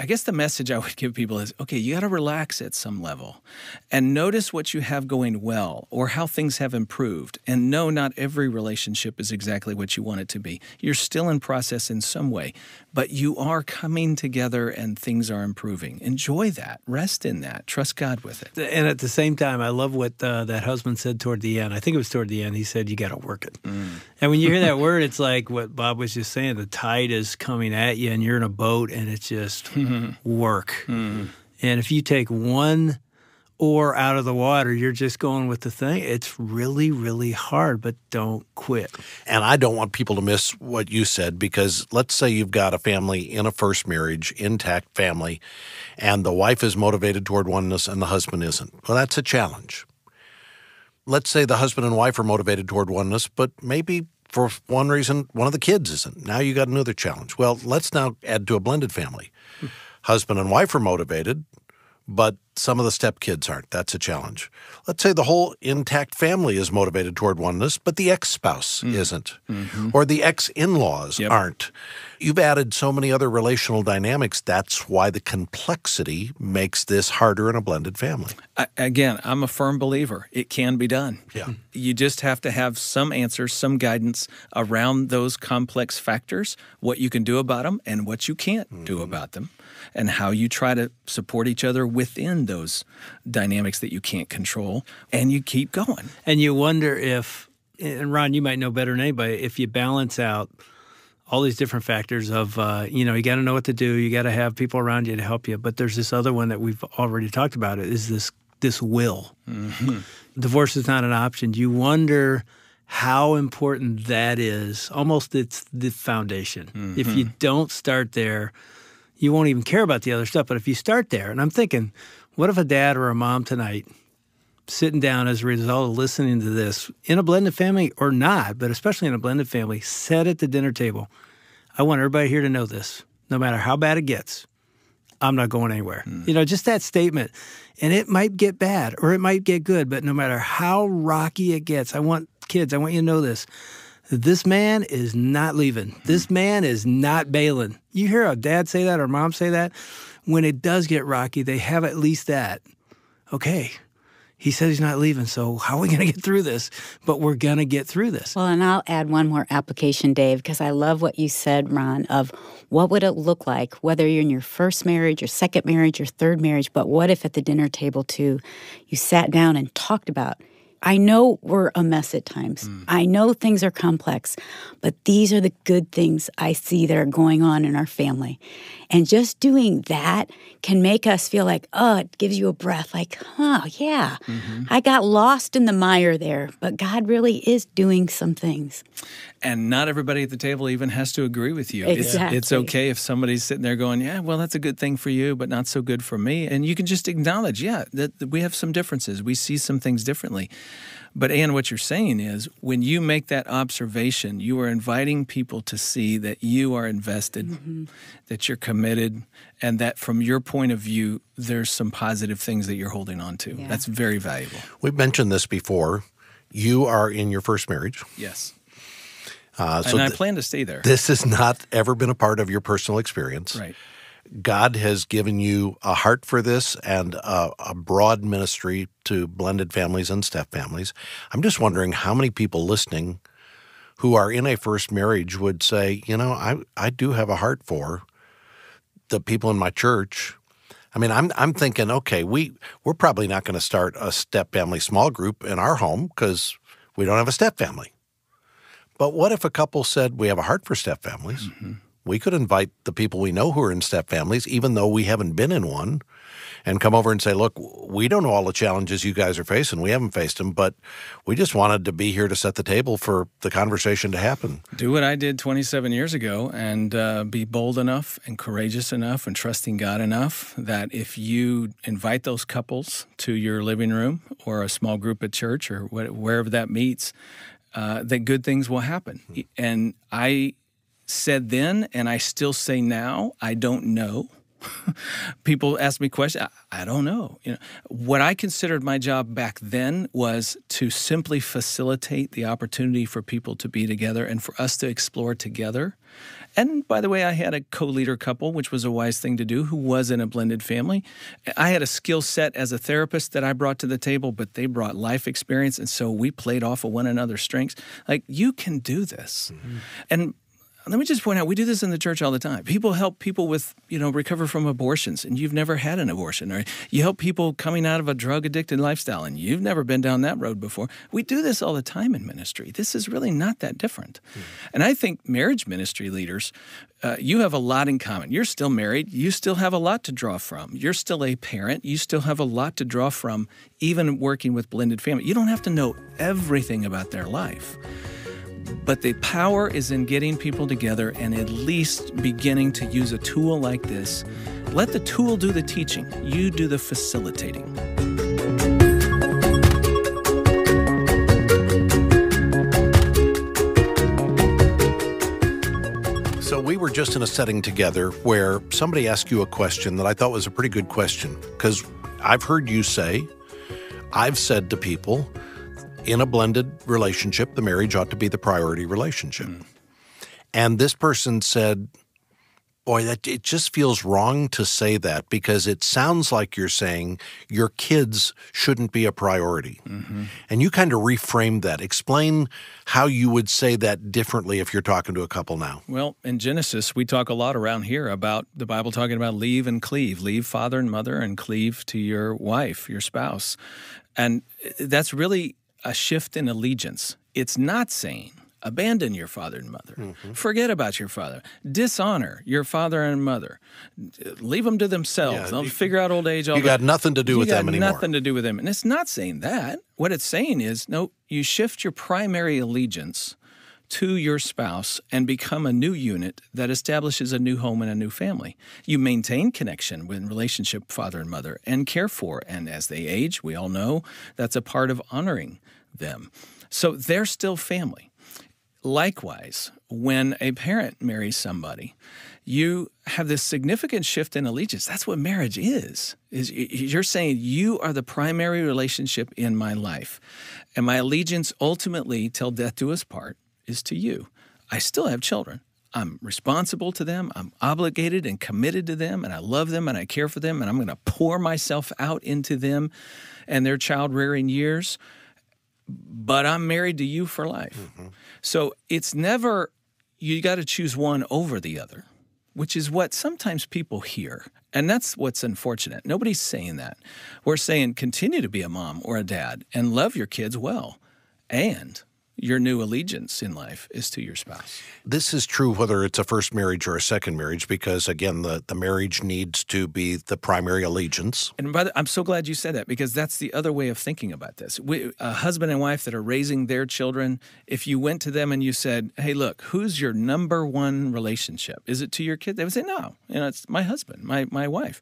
I guess the message I would give people is, okay, you got to relax at some level and notice what you have going well or how things have improved. And no, not every relationship is exactly what you want it to be. You're still in process in some way, but you are coming together and things are improving. Enjoy that. Rest in that. Trust God with it. And at the same time, I love what uh, that husband said toward the end. I think it was toward the end. He said, you got to work it. Mm. And when you hear that word, it's like what Bob was just saying. The tide is coming at you and you're in a boat and it's just... Mm-hmm. work. Mm-hmm. And if you take one oar out of the water, you're just going with the thing. It's really, really hard, but don't quit. And I don't want people to miss what you said, because let's say you've got a family in a first marriage, intact family, and the wife is motivated toward oneness and the husband isn't. Well, that's a challenge. Let's say the husband and wife are motivated toward oneness, but maybe for one reason, one of the kids isn't. Now you got another challenge. Well, let's now add to a blended family. Husband and wife are motivated, but some of the stepkids aren't. That's a challenge. Let's say the whole intact family is motivated toward oneness, but the ex-spouse mm. isn't, mm-hmm. or the ex-in-laws yep. aren't. You've added so many other relational dynamics. That's why the complexity makes this harder in a blended family. I, again, I'm a firm believer. It can be done. Yeah. You just have to have some answers, some guidance around those complex factors, what you can do about them and what you can't mm-hmm. do about them, and how you try to support each other within those dynamics that you can't control, and you keep going. And you wonder if, and Ron, you might know better than anybody, if you balance out all these different factors of, uh, you know, you got to know what to do, you got to have people around you to help you, but there's this other one that we've already talked about, is this this will. Mm-hmm. Divorce is not an option. You wonder how important that is. Almost it's the foundation. Mm-hmm. If you don't start there, you won't even care about the other stuff. But if you start there, and I'm thinking, what if a dad or a mom tonight sitting down as a result of listening to this, in a blended family or not, but especially in a blended family, said at the dinner table, I want everybody here to know this. No matter how bad it gets, I'm not going anywhere. Mm. You know, just that statement. And it might get bad or it might get good, but no matter how rocky it gets, I want kids, I want you to know this. This man is not leaving. This man is not bailing. You hear a dad say that or mom say that. When it does get rocky, they have at least that. Okay, he said he's not leaving, so how are we going to get through this? But we're going to get through this. Well, and I'll add one more application, Dave, because I love what you said, Ron, of what would it look like, whether you're in your first marriage, your second marriage, your third marriage, but what if at the dinner table, too, you sat down and talked about, I know we're a mess at times. Mm. I know things are complex, but these are the good things I see that are going on in our family. And just doing that can make us feel like, oh, it gives you a breath, like, oh, yeah, mm-hmm. I got lost in the mire there, but God really is doing some things. And not everybody at the table even has to agree with you. Exactly. It's, it's okay if somebody's sitting there going, yeah, well, that's a good thing for you, but not so good for me. And you can just acknowledge, yeah, that we have some differences. We see some things differently. But, Ann, what you're saying is when you make that observation, you are inviting people to see that you are invested, mm-hmm. that you're committed, and that from your point of view, there's some positive things that you're holding on to. Yeah. That's very valuable. We've mentioned this before. You are in your first marriage. Yes. Uh, so and I plan to stay there. This has not ever been a part of your personal experience. Right. God has given you a heart for this and a, a broad ministry to blended families and step families. I'm just wondering how many people listening who are in a first marriage would say, you know, I, I do have a heart for the people in my church. I mean, I'm I'm thinking, okay, we, we're probably not going to start a step family small group in our home because we don't have a step family. But what if a couple said, we have a heart for step families? Mm-hmm. We could invite the people we know who are in step families, even though we haven't been in one, and come over and say, look, we don't know all the challenges you guys are facing. We haven't faced them, but we just wanted to be here to set the table for the conversation to happen. Do what I did twenty-seven years ago and uh, be bold enough and courageous enough and trusting God enough that if you invite those couples to your living room or a small group at church or wherever that meets, uh, that good things will happen. Mm-hmm. And I... said then, and I still say now, I don't know. People ask me questions, I, I don't know. You know. What I considered my job back then was to simply facilitate the opportunity for people to be together and for us to explore together. And by the way, I had a co-leader couple, which was a wise thing to do, who was in a blended family. I had a skill set as a therapist that I brought to the table, but they brought life experience, and so we played off of one another's strengths. Like, you can do this. Mm-hmm. And let me just point out, we do this in the church all the time. People help people with, you know, recover from abortions, and you've never had an abortion. Or you help people coming out of a drug-addicted lifestyle, and you've never been down that road before. We do this all the time in ministry. This is really not that different. Mm-hmm. And I think marriage ministry leaders, uh, you have a lot in common. You're still married. You still have a lot to draw from. You're still a parent. You still have a lot to draw from, even working with blended family. You don't have to know everything about their life. But the power is in getting people together and at least beginning to use a tool like this. Let the tool do the teaching. You do the facilitating. So we were just in a setting together where somebody asked you a question that I thought was a pretty good question, because I've heard you say, I've said to people, in a blended relationship, the marriage ought to be the priority relationship. Mm. And this person said, boy, that it just feels wrong to say that because it sounds like you're saying your kids shouldn't be a priority. Mm-hmm. And you kind of reframed that. Explain how you would say that differently if you're talking to a couple now. Well, in Genesis, we talk a lot around here about the Bible talking about leave and cleave. Leave father and mother and cleave to your wife, your spouse. And that's really a shift in allegiance. It's not saying abandon your father and mother. Mm-hmm. Forget about your father. Dishonor your father and mother. Leave them to themselves. Yeah, They'll you, figure out old age. All you that. got nothing to do you with them anymore. Nothing to do with them. And it's not saying that. What it's saying is, no, you shift your primary allegiance to your spouse and become a new unit that establishes a new home and a new family. You maintain connection with relationship father and mother and care for. And as they age, we all know that's a part of honoring them. So they're still family. Likewise, when a parent marries somebody, you have this significant shift in allegiance. That's what marriage is. Is you're saying you are the primary relationship in my life, and my allegiance ultimately, till death do us part, is to you. I still have children. I'm responsible to them. I'm obligated and committed to them, and I love them, and I care for them, and I'm going to pour myself out into them and their child-rearing years. But I'm married to you for life. Mm-hmm. So it's never, you got to choose one over the other, which is what sometimes people hear. And that's what's unfortunate. Nobody's saying that. We're saying continue to be a mom or a dad and love your kids well. And your new allegiance in life is to your spouse. This is true whether it's a first marriage or a second marriage because, again, the, the marriage needs to be the primary allegiance. And by the, I'm so glad you said that because that's the other way of thinking about this. We, a husband and wife that are raising their children, if you went to them and you said, hey, look, who's your number one relationship? Is it to your kid? They would say, no, you know, it's my husband, my, my wife.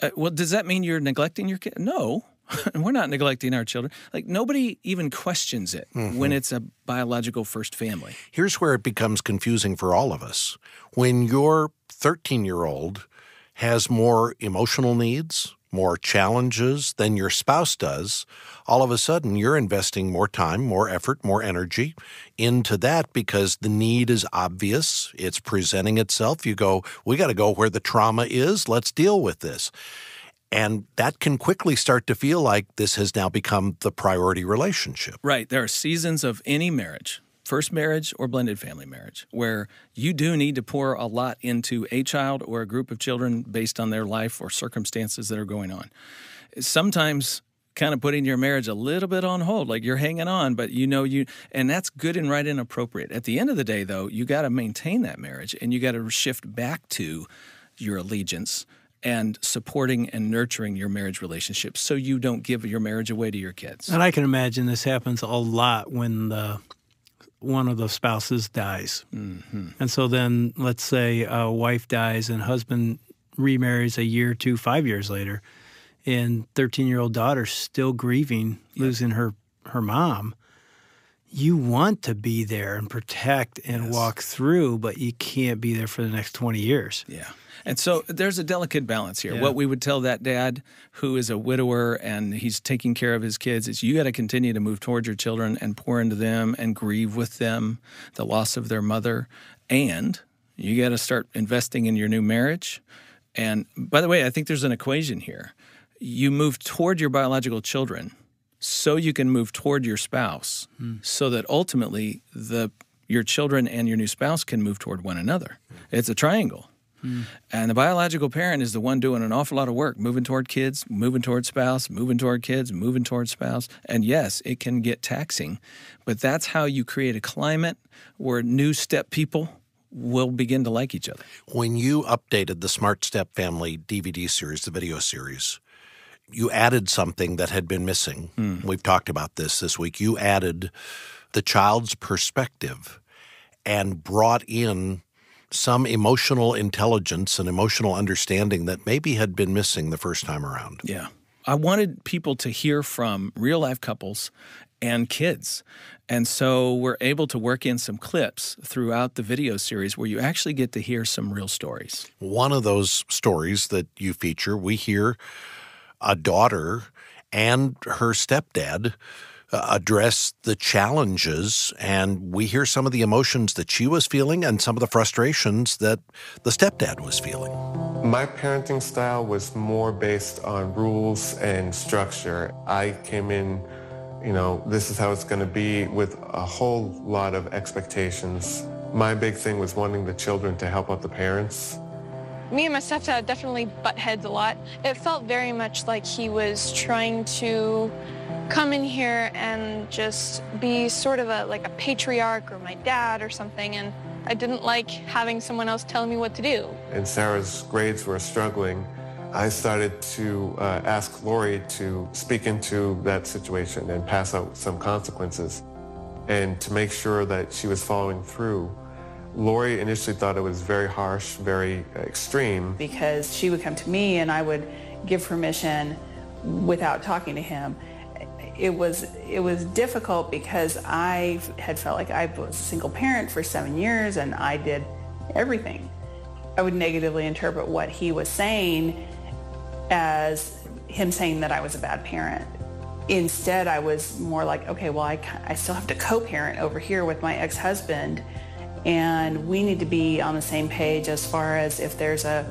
Uh, well, does that mean you're neglecting your kid? No. We're not neglecting our children. Like, nobody even questions it mm-hmm. when it's a biological first family. Here's where it becomes confusing for all of us. When your thirteen-year-old has more emotional needs, more challenges than your spouse does, all of a sudden you're investing more time, more effort, more energy into that because the need is obvious. It's presenting itself. You go, we got to go where the trauma is. Let's deal with this. And that can quickly start to feel like this has now become the priority relationship. Right. There are seasons of any marriage, first marriage or blended family marriage, where you do need to pour a lot into a child or a group of children based on their life or circumstances that are going on. Sometimes kind of putting your marriage a little bit on hold, like you're hanging on, but you know you, and that's good and right and appropriate. At the end of the day, though, you got to maintain that marriage and you got to shift back to your allegiance and supporting and nurturing your marriage relationship so you don't give your marriage away to your kids. And I can imagine this happens a lot when the, one of the spouses dies. Mm-hmm. And so then, let's say a wife dies and husband remarries a year, two, five years later, and thirteen-year-old daughter's still grieving, yeah. losing her, her mom. You want to be there and protect and yes. walk through, but you can't be there for the next twenty years. Yeah. And so there's a delicate balance here. Yeah. What we would tell that dad who is a widower and he's taking care of his kids is you got to continue to move towards your children and pour into them and grieve with them the loss of their mother. And you got to start investing in your new marriage. And by the way, I think there's an equation here. You move toward your biological children so you can move toward your spouse mm. so that ultimately the your children and your new spouse can move toward one another. It's a triangle. Mm. And the biological parent is the one doing an awful lot of work, moving toward kids, moving toward spouse, moving toward kids, moving toward spouse. And yes, it can get taxing, but that's how you create a climate where new step people will begin to like each other. When you updated the Smart Step Family D V D series, the video series, you added something that had been missing. Mm. We've talked about this this week. You added the child's perspective and brought in some emotional intelligence and emotional understanding that maybe had been missing the first time around. Yeah. I wanted people to hear from real-life couples and kids. And so we're able to work in some clips throughout the video series where you actually get to hear some real stories. One of those stories that you feature, we hear a daughter and her stepdad uh, address the challenges, and we hear some of the emotions that she was feeling and some of the frustrations that the stepdad was feeling. My parenting style was more based on rules and structure. I came in, you know, this is how it's going to be, with a whole lot of expectations. My big thing was wanting the children to help out the parents. Me and my stepdad definitely butt heads a lot. It felt very much like he was trying to come in here and just be sort of a like a patriarch or my dad or something, and I didn't like having someone else telling me what to do. And Sarah's grades were struggling. I started to uh, ask Lori to speak into that situation and pass out some consequences, and to make sure that she was following through. Lori initially thought it was very harsh, very extreme. Because she would come to me and I would give permission without talking to him. It was it was difficult because I had felt like I was a single parent for seven years and I did everything. I would negatively interpret what he was saying as him saying that I was a bad parent. Instead, I was more like, okay, well, I, I still have to co-parent over here with my ex-husband, and we need to be on the same page as far as if there's a,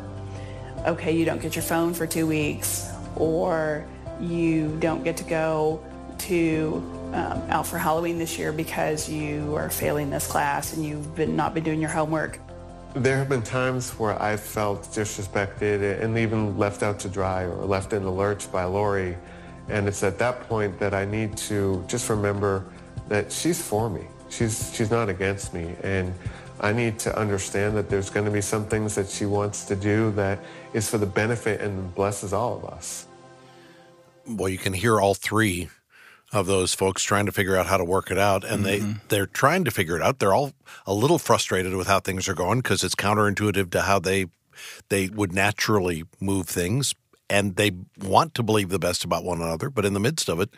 okay, you don't get your phone for two weeks, or you don't get to go to um, out for Halloween this year because you are failing this class and you've been not been doing your homework. There have been times where I felt disrespected and even left out to dry or left in the lurch by Lori, and it's at that point that I need to just remember that she's for me. She's she's not against me, and I need to understand that there's going to be some things that she wants to do that is for the benefit and blesses all of us. Well, you can hear all three of those folks trying to figure out how to work it out, and mm-hmm. they, they're trying to figure it out. They're all a little frustrated with how things are going because it's counterintuitive to how they they would naturally move things, and they want to believe the best about one another, but in the midst of it,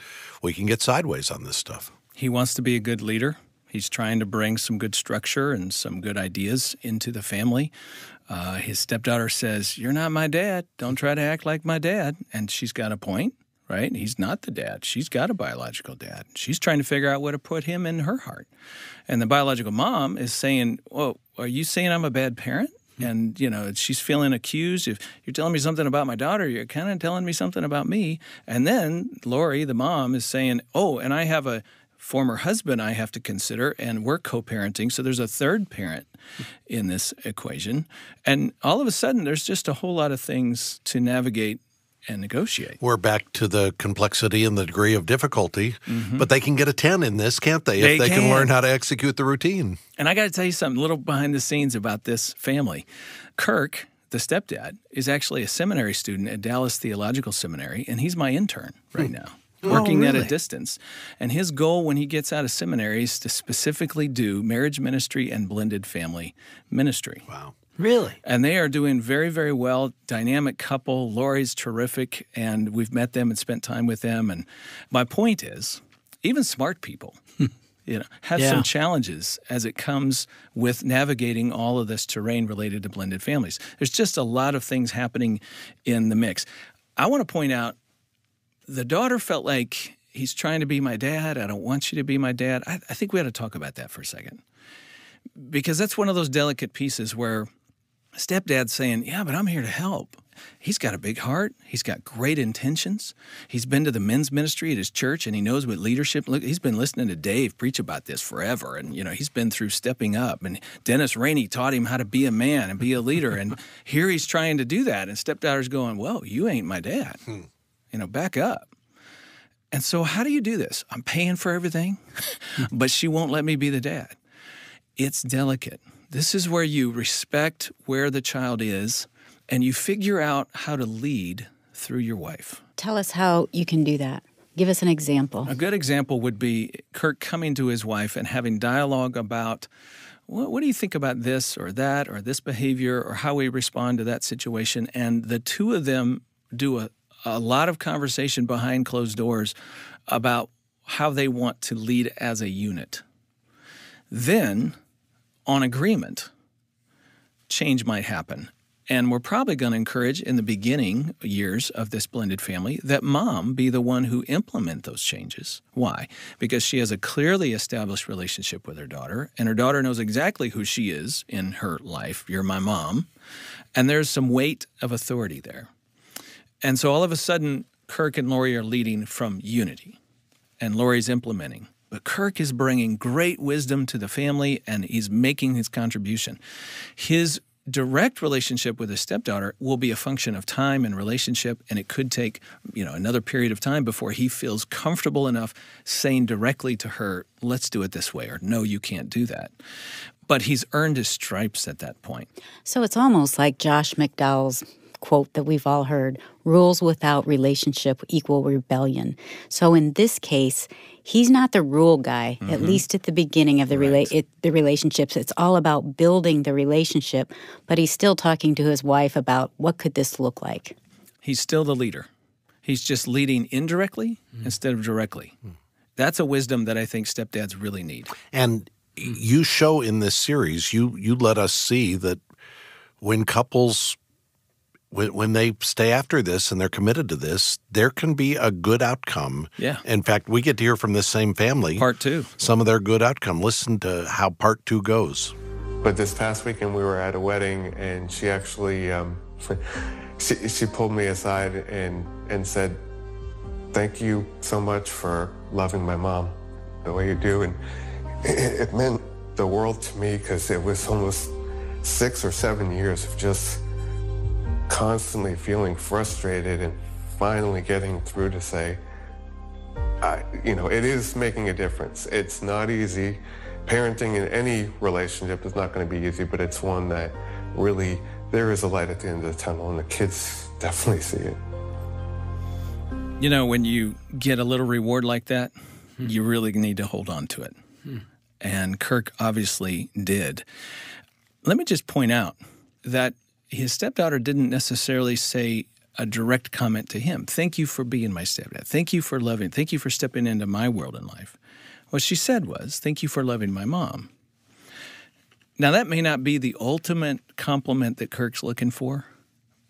we can get sideways on this stuff. He wants to be a good leader. He's trying to bring some good structure and some good ideas into the family. Uh, his stepdaughter says, "You're not my dad. Don't try to act like my dad." And she's got a point, right? He's not the dad. She's got a biological dad. She's trying to figure out where to put him in her heart. And the biological mom is saying, "Well, are you saying I'm a bad parent?" Mm-hmm. And, you know, she's feeling accused. If you're telling me something about my daughter, you're kind of telling me something about me. And then Lori, the mom, is saying, "Oh, and I have a former husband I have to consider, and we're co-parenting, so there's a third parent in this equation." And all of a sudden, there's just a whole lot of things to navigate and negotiate. We're back to the complexity and the degree of difficulty, mm-hmm. but they can get a ten in this, can't they, they if they can. can learn how to execute the routine. And I got to tell you something, a little behind the scenes about this family. Kirk, the stepdad, is actually a seminary student at Dallas Theological Seminary, and he's my intern right hmm. now. Working oh, really? At a distance. And his goal when he gets out of seminary is to specifically do marriage ministry and blended family ministry. Wow. Really? And they are doing very, very well. Dynamic couple. Lori's terrific. And we've met them and spent time with them. And my point is, even smart people you know, have yeah. some challenges as it comes with navigating all of this terrain related to blended families. There's just a lot of things happening in the mix. I want to point out, the daughter felt like, he's trying to be my dad. I don't want you to be my dad. I, I think we ought to talk about that for a second, because that's one of those delicate pieces where stepdad's saying, yeah, but I'm here to help. He's got a big heart. He's got great intentions. He's been to the men's ministry at his church, and he knows what leadership looks like. He's been listening to Dave preach about this forever, and you know he's been through stepping up. And Dennis Rainey taught him how to be a man and be a leader, and here he's trying to do that. And stepdaughter's going, well, you ain't my dad. Hmm. You know, back up. And so how do you do this? I'm paying for everything, but she won't let me be the dad. It's delicate. This is where you respect where the child is, and you figure out how to lead through your wife. Tell us how you can do that. Give us an example. A good example would be Kirk coming to his wife and having dialogue about, what, what do you think about this or that or this behavior or how we respond to that situation? And the two of them do a a lot of conversation behind closed doors about how they want to lead as a unit. Then, on agreement, change might happen. And we're probably going to encourage in the beginning years of this blended family that mom be the one who implement those changes. Why? Because she has a clearly established relationship with her daughter, and her daughter knows exactly who she is in her life. You're my mom. And there's some weight of authority there. And so all of a sudden, Kirk and Lori are leading from unity, and Lori's implementing. But Kirk is bringing great wisdom to the family, and he's making his contribution. His direct relationship with his stepdaughter will be a function of time and relationship, and it could take, you know, another period of time before he feels comfortable enough saying directly to her, let's do it this way, or no, you can't do that. But he's earned his stripes at that point. So it's almost like Josh McDowell's quote that we've all heard, rules without relationship equal rebellion. So in this case, he's not the rule guy, mm-hmm. at least at the beginning of the, right. rela- it, the relationships. It's all about building the relationship, but he's still talking to his wife about what could this look like. He's still the leader. He's just leading indirectly mm. instead of directly. Mm. That's a wisdom that I think stepdads really need. And mm. you show in this series, you you let us see that when couples— when they stay after this and they're committed to this, there can be a good outcome. Yeah. In fact, we get to hear from this same family. Part two. Some of their good outcome. Listen to how part two goes. But this past weekend we were at a wedding, and she actually, um, she, she pulled me aside and, and said, thank you so much for loving my mom the way you do. And it, it meant the world to me, because it was almost six or seven years of just constantly feeling frustrated and finally getting through to say, I, you know, it is making a difference. It's not easy. Parenting in any relationship is not going to be easy, but it's one that really, there is a light at the end of the tunnel, and the kids definitely see it. You know, when you get a little reward like that, hmm. you really need to hold on to it. Hmm. And Kirk obviously did. Let me just point out that his stepdaughter didn't necessarily say a direct comment to him. Thank you for being my stepdad. Thank you for loving. Thank you for stepping into my world in life. What she said was, thank you for loving my mom. Now, that may not be the ultimate compliment that Kirk's looking for,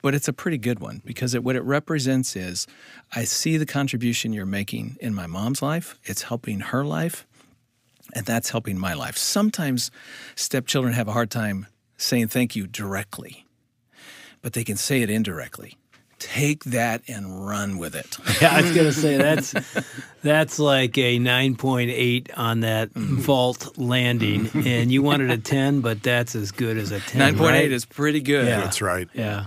but it's a pretty good one, because it, what it represents is, I see the contribution you're making in my mom's life. It's helping her life, and that's helping my life. Sometimes stepchildren have a hard time saying thank you directly, but they can say it indirectly. Take that and run with it. Yeah, I was going to say, that's that's like a nine point eight on that vault landing. And you wanted a ten, but that's as good as a ten. nine point eight right? is pretty good. Yeah. That's right. Yeah.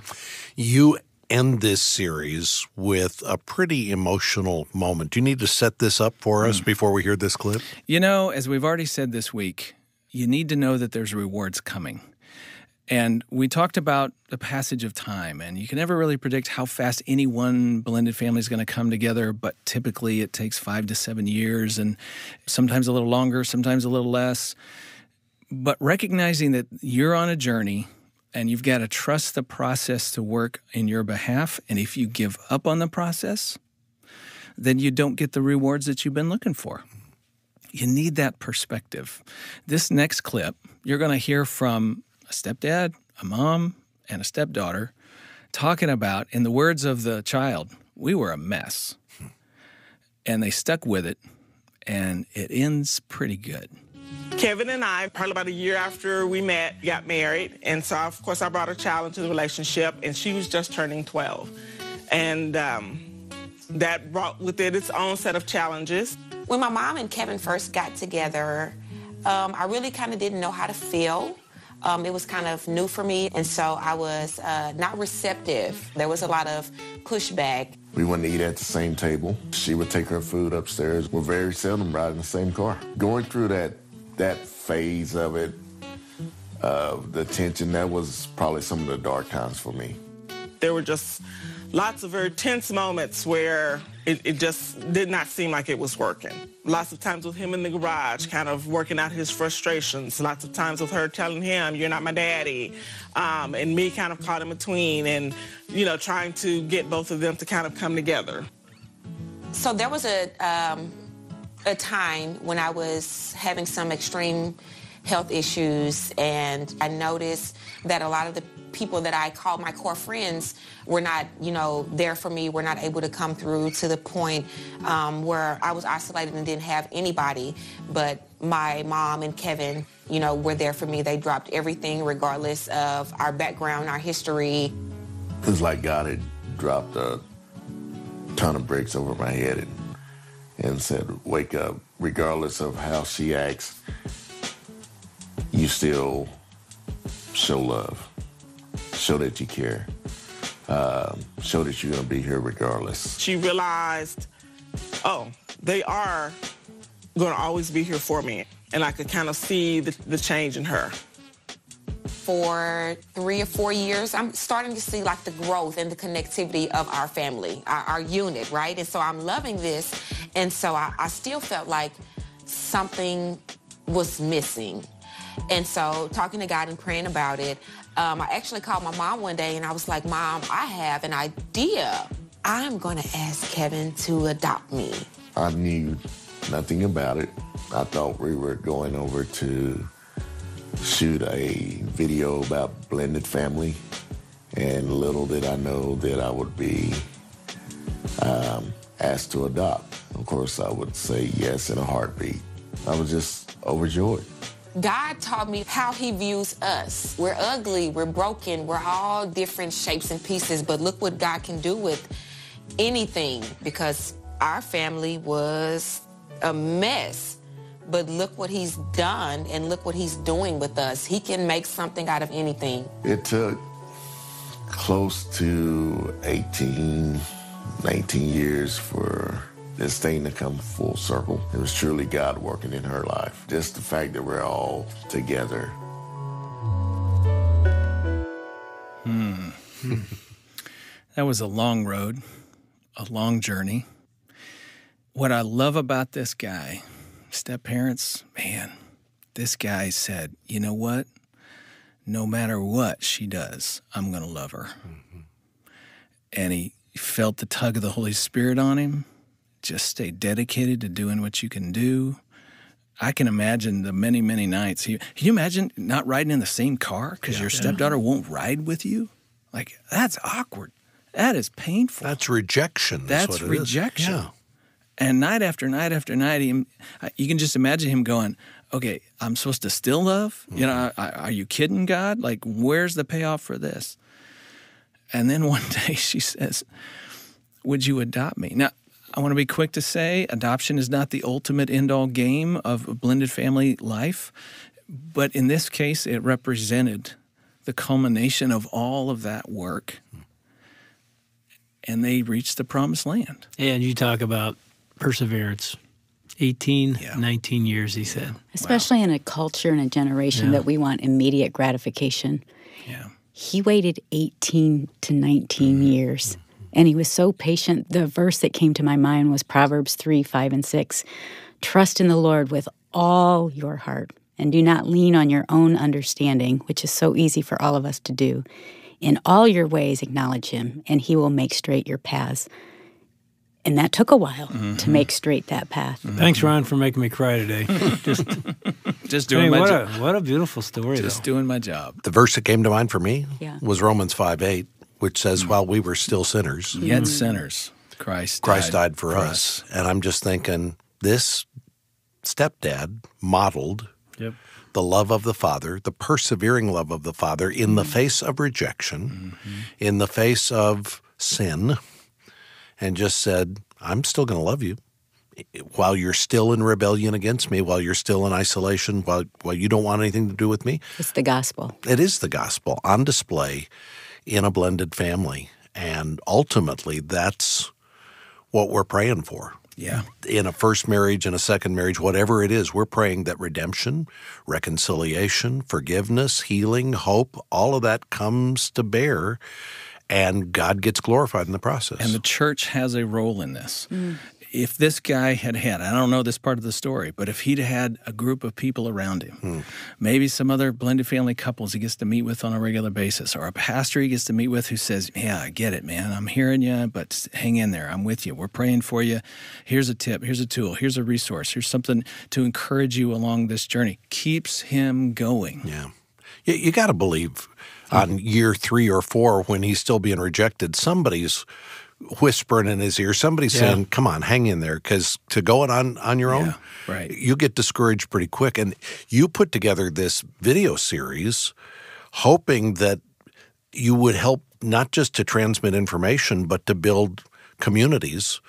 You end this series with a pretty emotional moment. Do you need to set this up for us mm. before we hear this clip? You know, as we've already said this week, you need to know that there's rewards coming. And we talked about the passage of time, and you can never really predict how fast any one blended family is going to come together, but typically it takes five to seven years, and sometimes a little longer, sometimes a little less. But recognizing that you're on a journey, and you've got to trust the process to work in your behalf, and if you give up on the process, then you don't get the rewards that you've been looking for. You need that perspective. This next clip, you're going to hear from a stepdad, a mom, and a stepdaughter talking about, in the words of the child, we were a mess. Hmm. And they stuck with it, and it ends pretty good. Kevin and I, probably about a year after we met, got married. And so, of course, I brought a child into the relationship, and she was just turning twelve. And um, that brought with it its own set of challenges. When my mom and Kevin first got together, um, I really kind of didn't know how to feel. Um, it was kind of new for me, and so I was uh, not receptive. There was a lot of pushback. We wanted to eat at the same table. She would take her food upstairs. We're very seldom riding the same car. Going through that that phase of it, uh, the tension, that was probably some of the dark times for me. There were just lots of very tense moments where it, it just did not seem like it was working. Lots of times with him in the garage, kind of working out his frustrations. Lots of times with her telling him, you're not my daddy, um, and me kind of caught in between, and, you know, trying to get both of them to kind of come together. So there was a, um, a time when I was having some extreme health issues, and I noticed that a lot of the people that I call my core friends were not, you know, there for me, were not able to come through, to the point um, where I was isolated and didn't have anybody. But my mom and Kevin, you know, were there for me. They dropped everything regardless of our background, our history. It was like God had dropped a ton of bricks over my head and, and said, wake up. Regardless of how she acts, you still show love, show that you care, uh, show that you're going to be here regardless. She realized, oh, they are going to always be here for me. And I could kind of see the, the change in her. For three or four years, I'm starting to see like the growth and the connectivity of our family, our, our unit, right? And so I'm loving this. And so I, I still felt like something was missing. And so talking to God and praying about it, um, I actually called my mom one day and I was like, Mom, I have an idea. I'm going to ask Kevin to adopt me. I knew nothing about it. I thought we were going over to shoot a video about blended family. And little did I know that I would be um, asked to adopt. Of course, I would say yes in a heartbeat. I was just overjoyed. God taught me how he views us. We're ugly, we're broken, we're all different shapes and pieces, but look what God can do with anything, because our family was a mess, but look what he's done and look what he's doing with us. He can make something out of anything. It took close to eighteen, nineteen years for this thing to come full circle. It was truly God working in her life. Just the fact that we're all together. Hmm. That was a long road, a long journey. What I love about this guy, step-parents, man, this guy said, you know what? No matter what she does, I'm going to love her. Mm-hmm. And he felt the tug of the Holy Spirit on him. Just stay dedicated to doing what you can do. I can imagine the many, many nights. He, can you imagine not riding in the same car because yeah, your stepdaughter yeah. won't ride with you? Like, that's awkward. That is painful. That's rejection. That's what rejection. It is. Yeah. And night after night after night, he, you can just imagine him going, okay, I'm supposed to still love? Mm-hmm. You know, I, I, are you kidding, God? Like, where's the payoff for this? And then one day she says, would you adopt me? Now, I want to be quick to say adoption is not the ultimate end-all game of blended family life, but in this case, it represented the culmination of all of that work, and they reached the promised land. And you talk about perseverance. eighteen, yeah. nineteen years, he yeah. said. Especially wow. in a culture and a generation yeah. that we want immediate gratification. Yeah. He waited eighteen to nineteen mm-hmm. years. And he was so patient. The verse that came to my mind was Proverbs three, five, and six. Trust in the Lord with all your heart, and do not lean on your own understanding, which is so easy for all of us to do. In all your ways acknowledge him, and he will make straight your paths. And that took a while mm-hmm. to make straight that path. Mm-hmm. Thanks, Ron, for making me cry today. Just, Just doing I mean, my what job. A, what a beautiful story, Just though. doing my job. The verse that came to mind for me yeah. was Romans five, eight. Which says, mm-hmm. while we were still sinners, yet mm-hmm. sinners, Christ died, Christ died for, for us. us. And I'm just thinking, this stepdad modeled yep. the love of the Father, the persevering love of the Father in mm-hmm. the face of rejection, mm-hmm. in the face of sin, and just said, I'm still going to love you. While you're still in rebellion against me, while you're still in isolation, while, while you don't want anything to do with me. It's the gospel. It is the gospel on display in a blended family. And ultimately, that's what we're praying for. Yeah. In a first marriage, in a second marriage, whatever it is, we're praying that redemption, reconciliation, forgiveness, healing, hope, all of that comes to bear, and God gets glorified in the process. And the church has a role in this. Mm. If this guy had had, I don't know this part of the story, but if he'd had a group of people around him, mm. maybe some other blended family couples he gets to meet with on a regular basis, or a pastor he gets to meet with who says, yeah, I get it, man. I'm hearing you, but hang in there. I'm with you. We're praying for you. Here's a tip. Here's a tool. Here's a resource. Here's something to encourage you along this journey. Keeps him going. Yeah. You, you got to believe on year three or four when he's still being rejected, somebody's whispering in his ear, somebody's yeah. saying, come on, hang in there, because to go it on, on your own, yeah, right. you get discouraged pretty quick. And you put together this video series hoping that you would help not just to transmit information, but to build communities,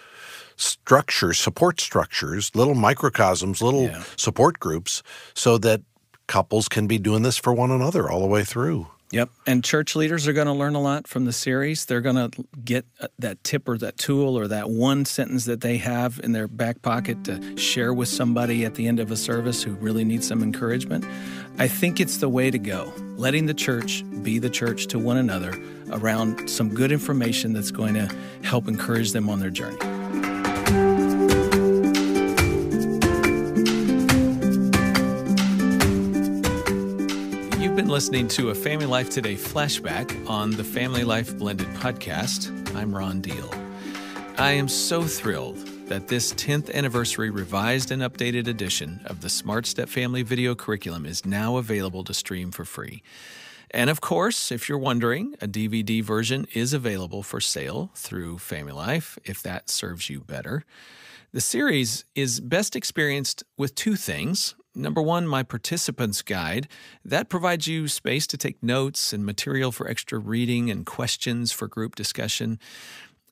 structures, support structures, little microcosms, little yeah. support groups, so that couples can be doing this for one another all the way through. Yep, and church leaders are going to learn a lot from the series. They're going to get that tip or that tool or that one sentence that they have in their back pocket to share with somebody at the end of a service who really needs some encouragement. I think it's the way to go, letting the church be the church to one another around some good information that's going to help encourage them on their journey. Listening to a Family Life Today flashback on the Family Life Blended podcast. I'm Ron Deal. I am so thrilled that this tenth anniversary revised and updated edition of the Smart Step Family video curriculum is now available to stream for free. And of course, if you're wondering, a D V D version is available for sale through Family Life, if that serves you better. The series is best experienced with two things. Number one, my participants guide. That provides you space to take notes and material for extra reading and questions for group discussion,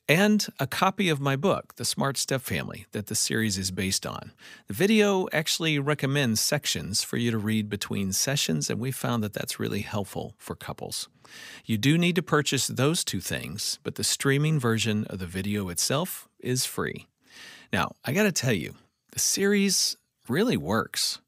and a copy of my book, The Smart Step Family, that the series is based on. The video actually recommends sections for you to read between sessions, and we found that that's really helpful for couples. You do need to purchase those two things, but the streaming version of the video itself is free. Now, I gotta tell you, the series really works.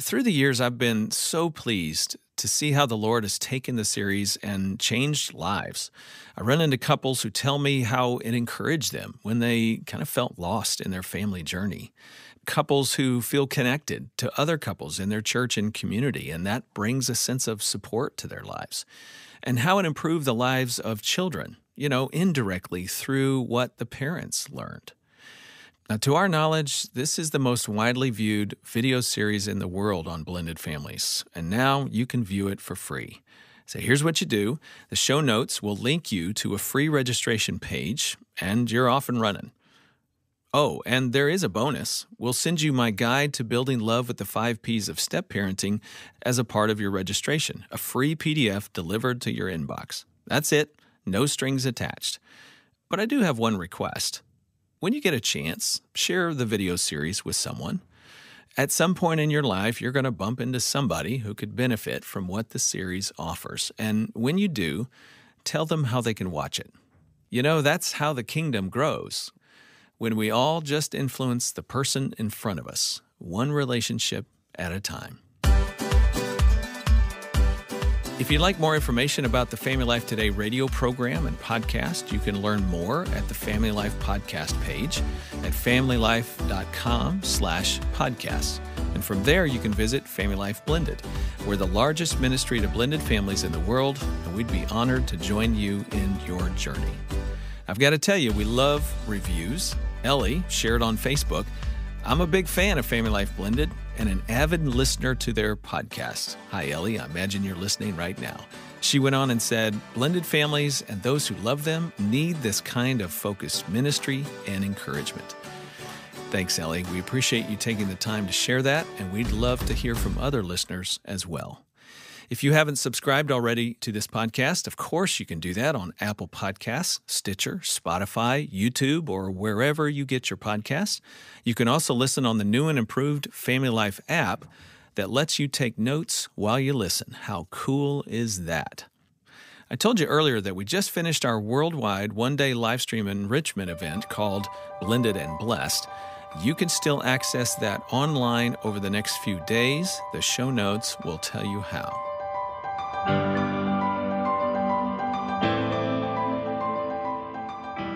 Through the years, I've been so pleased to see how the Lord has taken the series and changed lives. I run into couples who tell me how it encouraged them when they kind of felt lost in their family journey. Couples who feel connected to other couples in their church and community, and that brings a sense of support to their lives. And how it improved the lives of children, you know, indirectly through what the parents learned. Now, to our knowledge, this is the most widely viewed video series in the world on blended families, and now you can view it for free. So here's what you do. The show notes will link you to a free registration page, and you're off and running. Oh, and there is a bonus. We'll send you my guide to building love with the five P's of step parenting as a part of your registration, a free P D F delivered to your inbox. That's it. No strings attached. But I do have one request. When you get a chance, share the video series with someone. At some point in your life, you're going to bump into somebody who could benefit from what the series offers. And when you do, tell them how they can watch it. You know, that's how the kingdom grows. When we all just influence the person in front of us, one relationship at a time. If you'd like more information about the Family Life Today radio program and podcast, you can learn more at the Family Life podcast page at familylife.com slash podcasts. And from there, you can visit Family Life Blended. We're the largest ministry to blended families in the world, and we'd be honored to join you in your journey. I've got to tell you, we love reviews. Ellie shared on Facebook, I'm a big fan of Family Life Blended and an avid listener to their podcast. Hi, Ellie. I imagine you're listening right now. She went on and said, blended families and those who love them need this kind of focused ministry and encouragement. Thanks, Ellie. We appreciate you taking the time to share that, and we'd love to hear from other listeners as well. If you haven't subscribed already to this podcast, of course you can do that on Apple Podcasts, Stitcher, Spotify, YouTube, or wherever you get your podcasts. You can also listen on the new and improved Family Life app that lets you take notes while you listen. How cool is that? I told you earlier that we just finished our worldwide one-day live stream enrichment event called Blended and Blessed. You can still access that online over the next few days. The show notes will tell you how.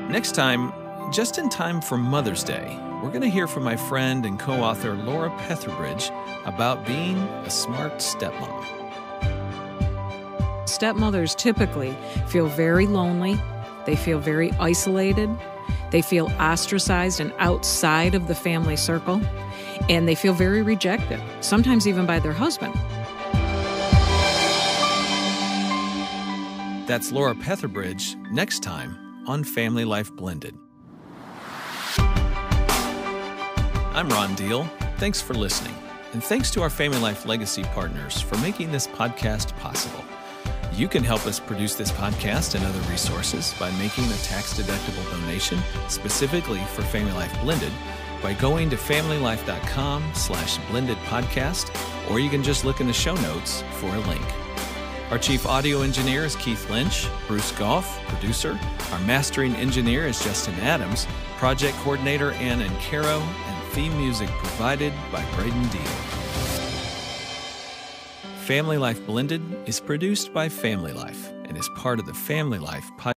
Next time, just in time for Mother's Day, we're going to hear from my friend and co-author Laura Petherbridge about being a smart stepmom. Stepmothers typically feel very lonely. They feel very isolated. They feel ostracized and outside of the family circle. And they feel very rejected, sometimes even by their husband. That's Laura Petherbridge next time on Family Life Blended. I'm Ron Deal. Thanks for listening. And thanks to our Family Life Legacy partners for making this podcast possible. You can help us produce this podcast and other resources by making a tax-deductible donation specifically for Family Life Blended by going to family life dot com slash blended podcast, or you can just look in the show notes for a link. Our chief audio engineer is Keith Lynch, Bruce Goff, producer. Our mastering engineer is Justin Adams, project coordinator Ann and Caro, and theme music provided by Braden Deal. Family Life Blended is produced by Family Life and is part of the Family Life Podcast.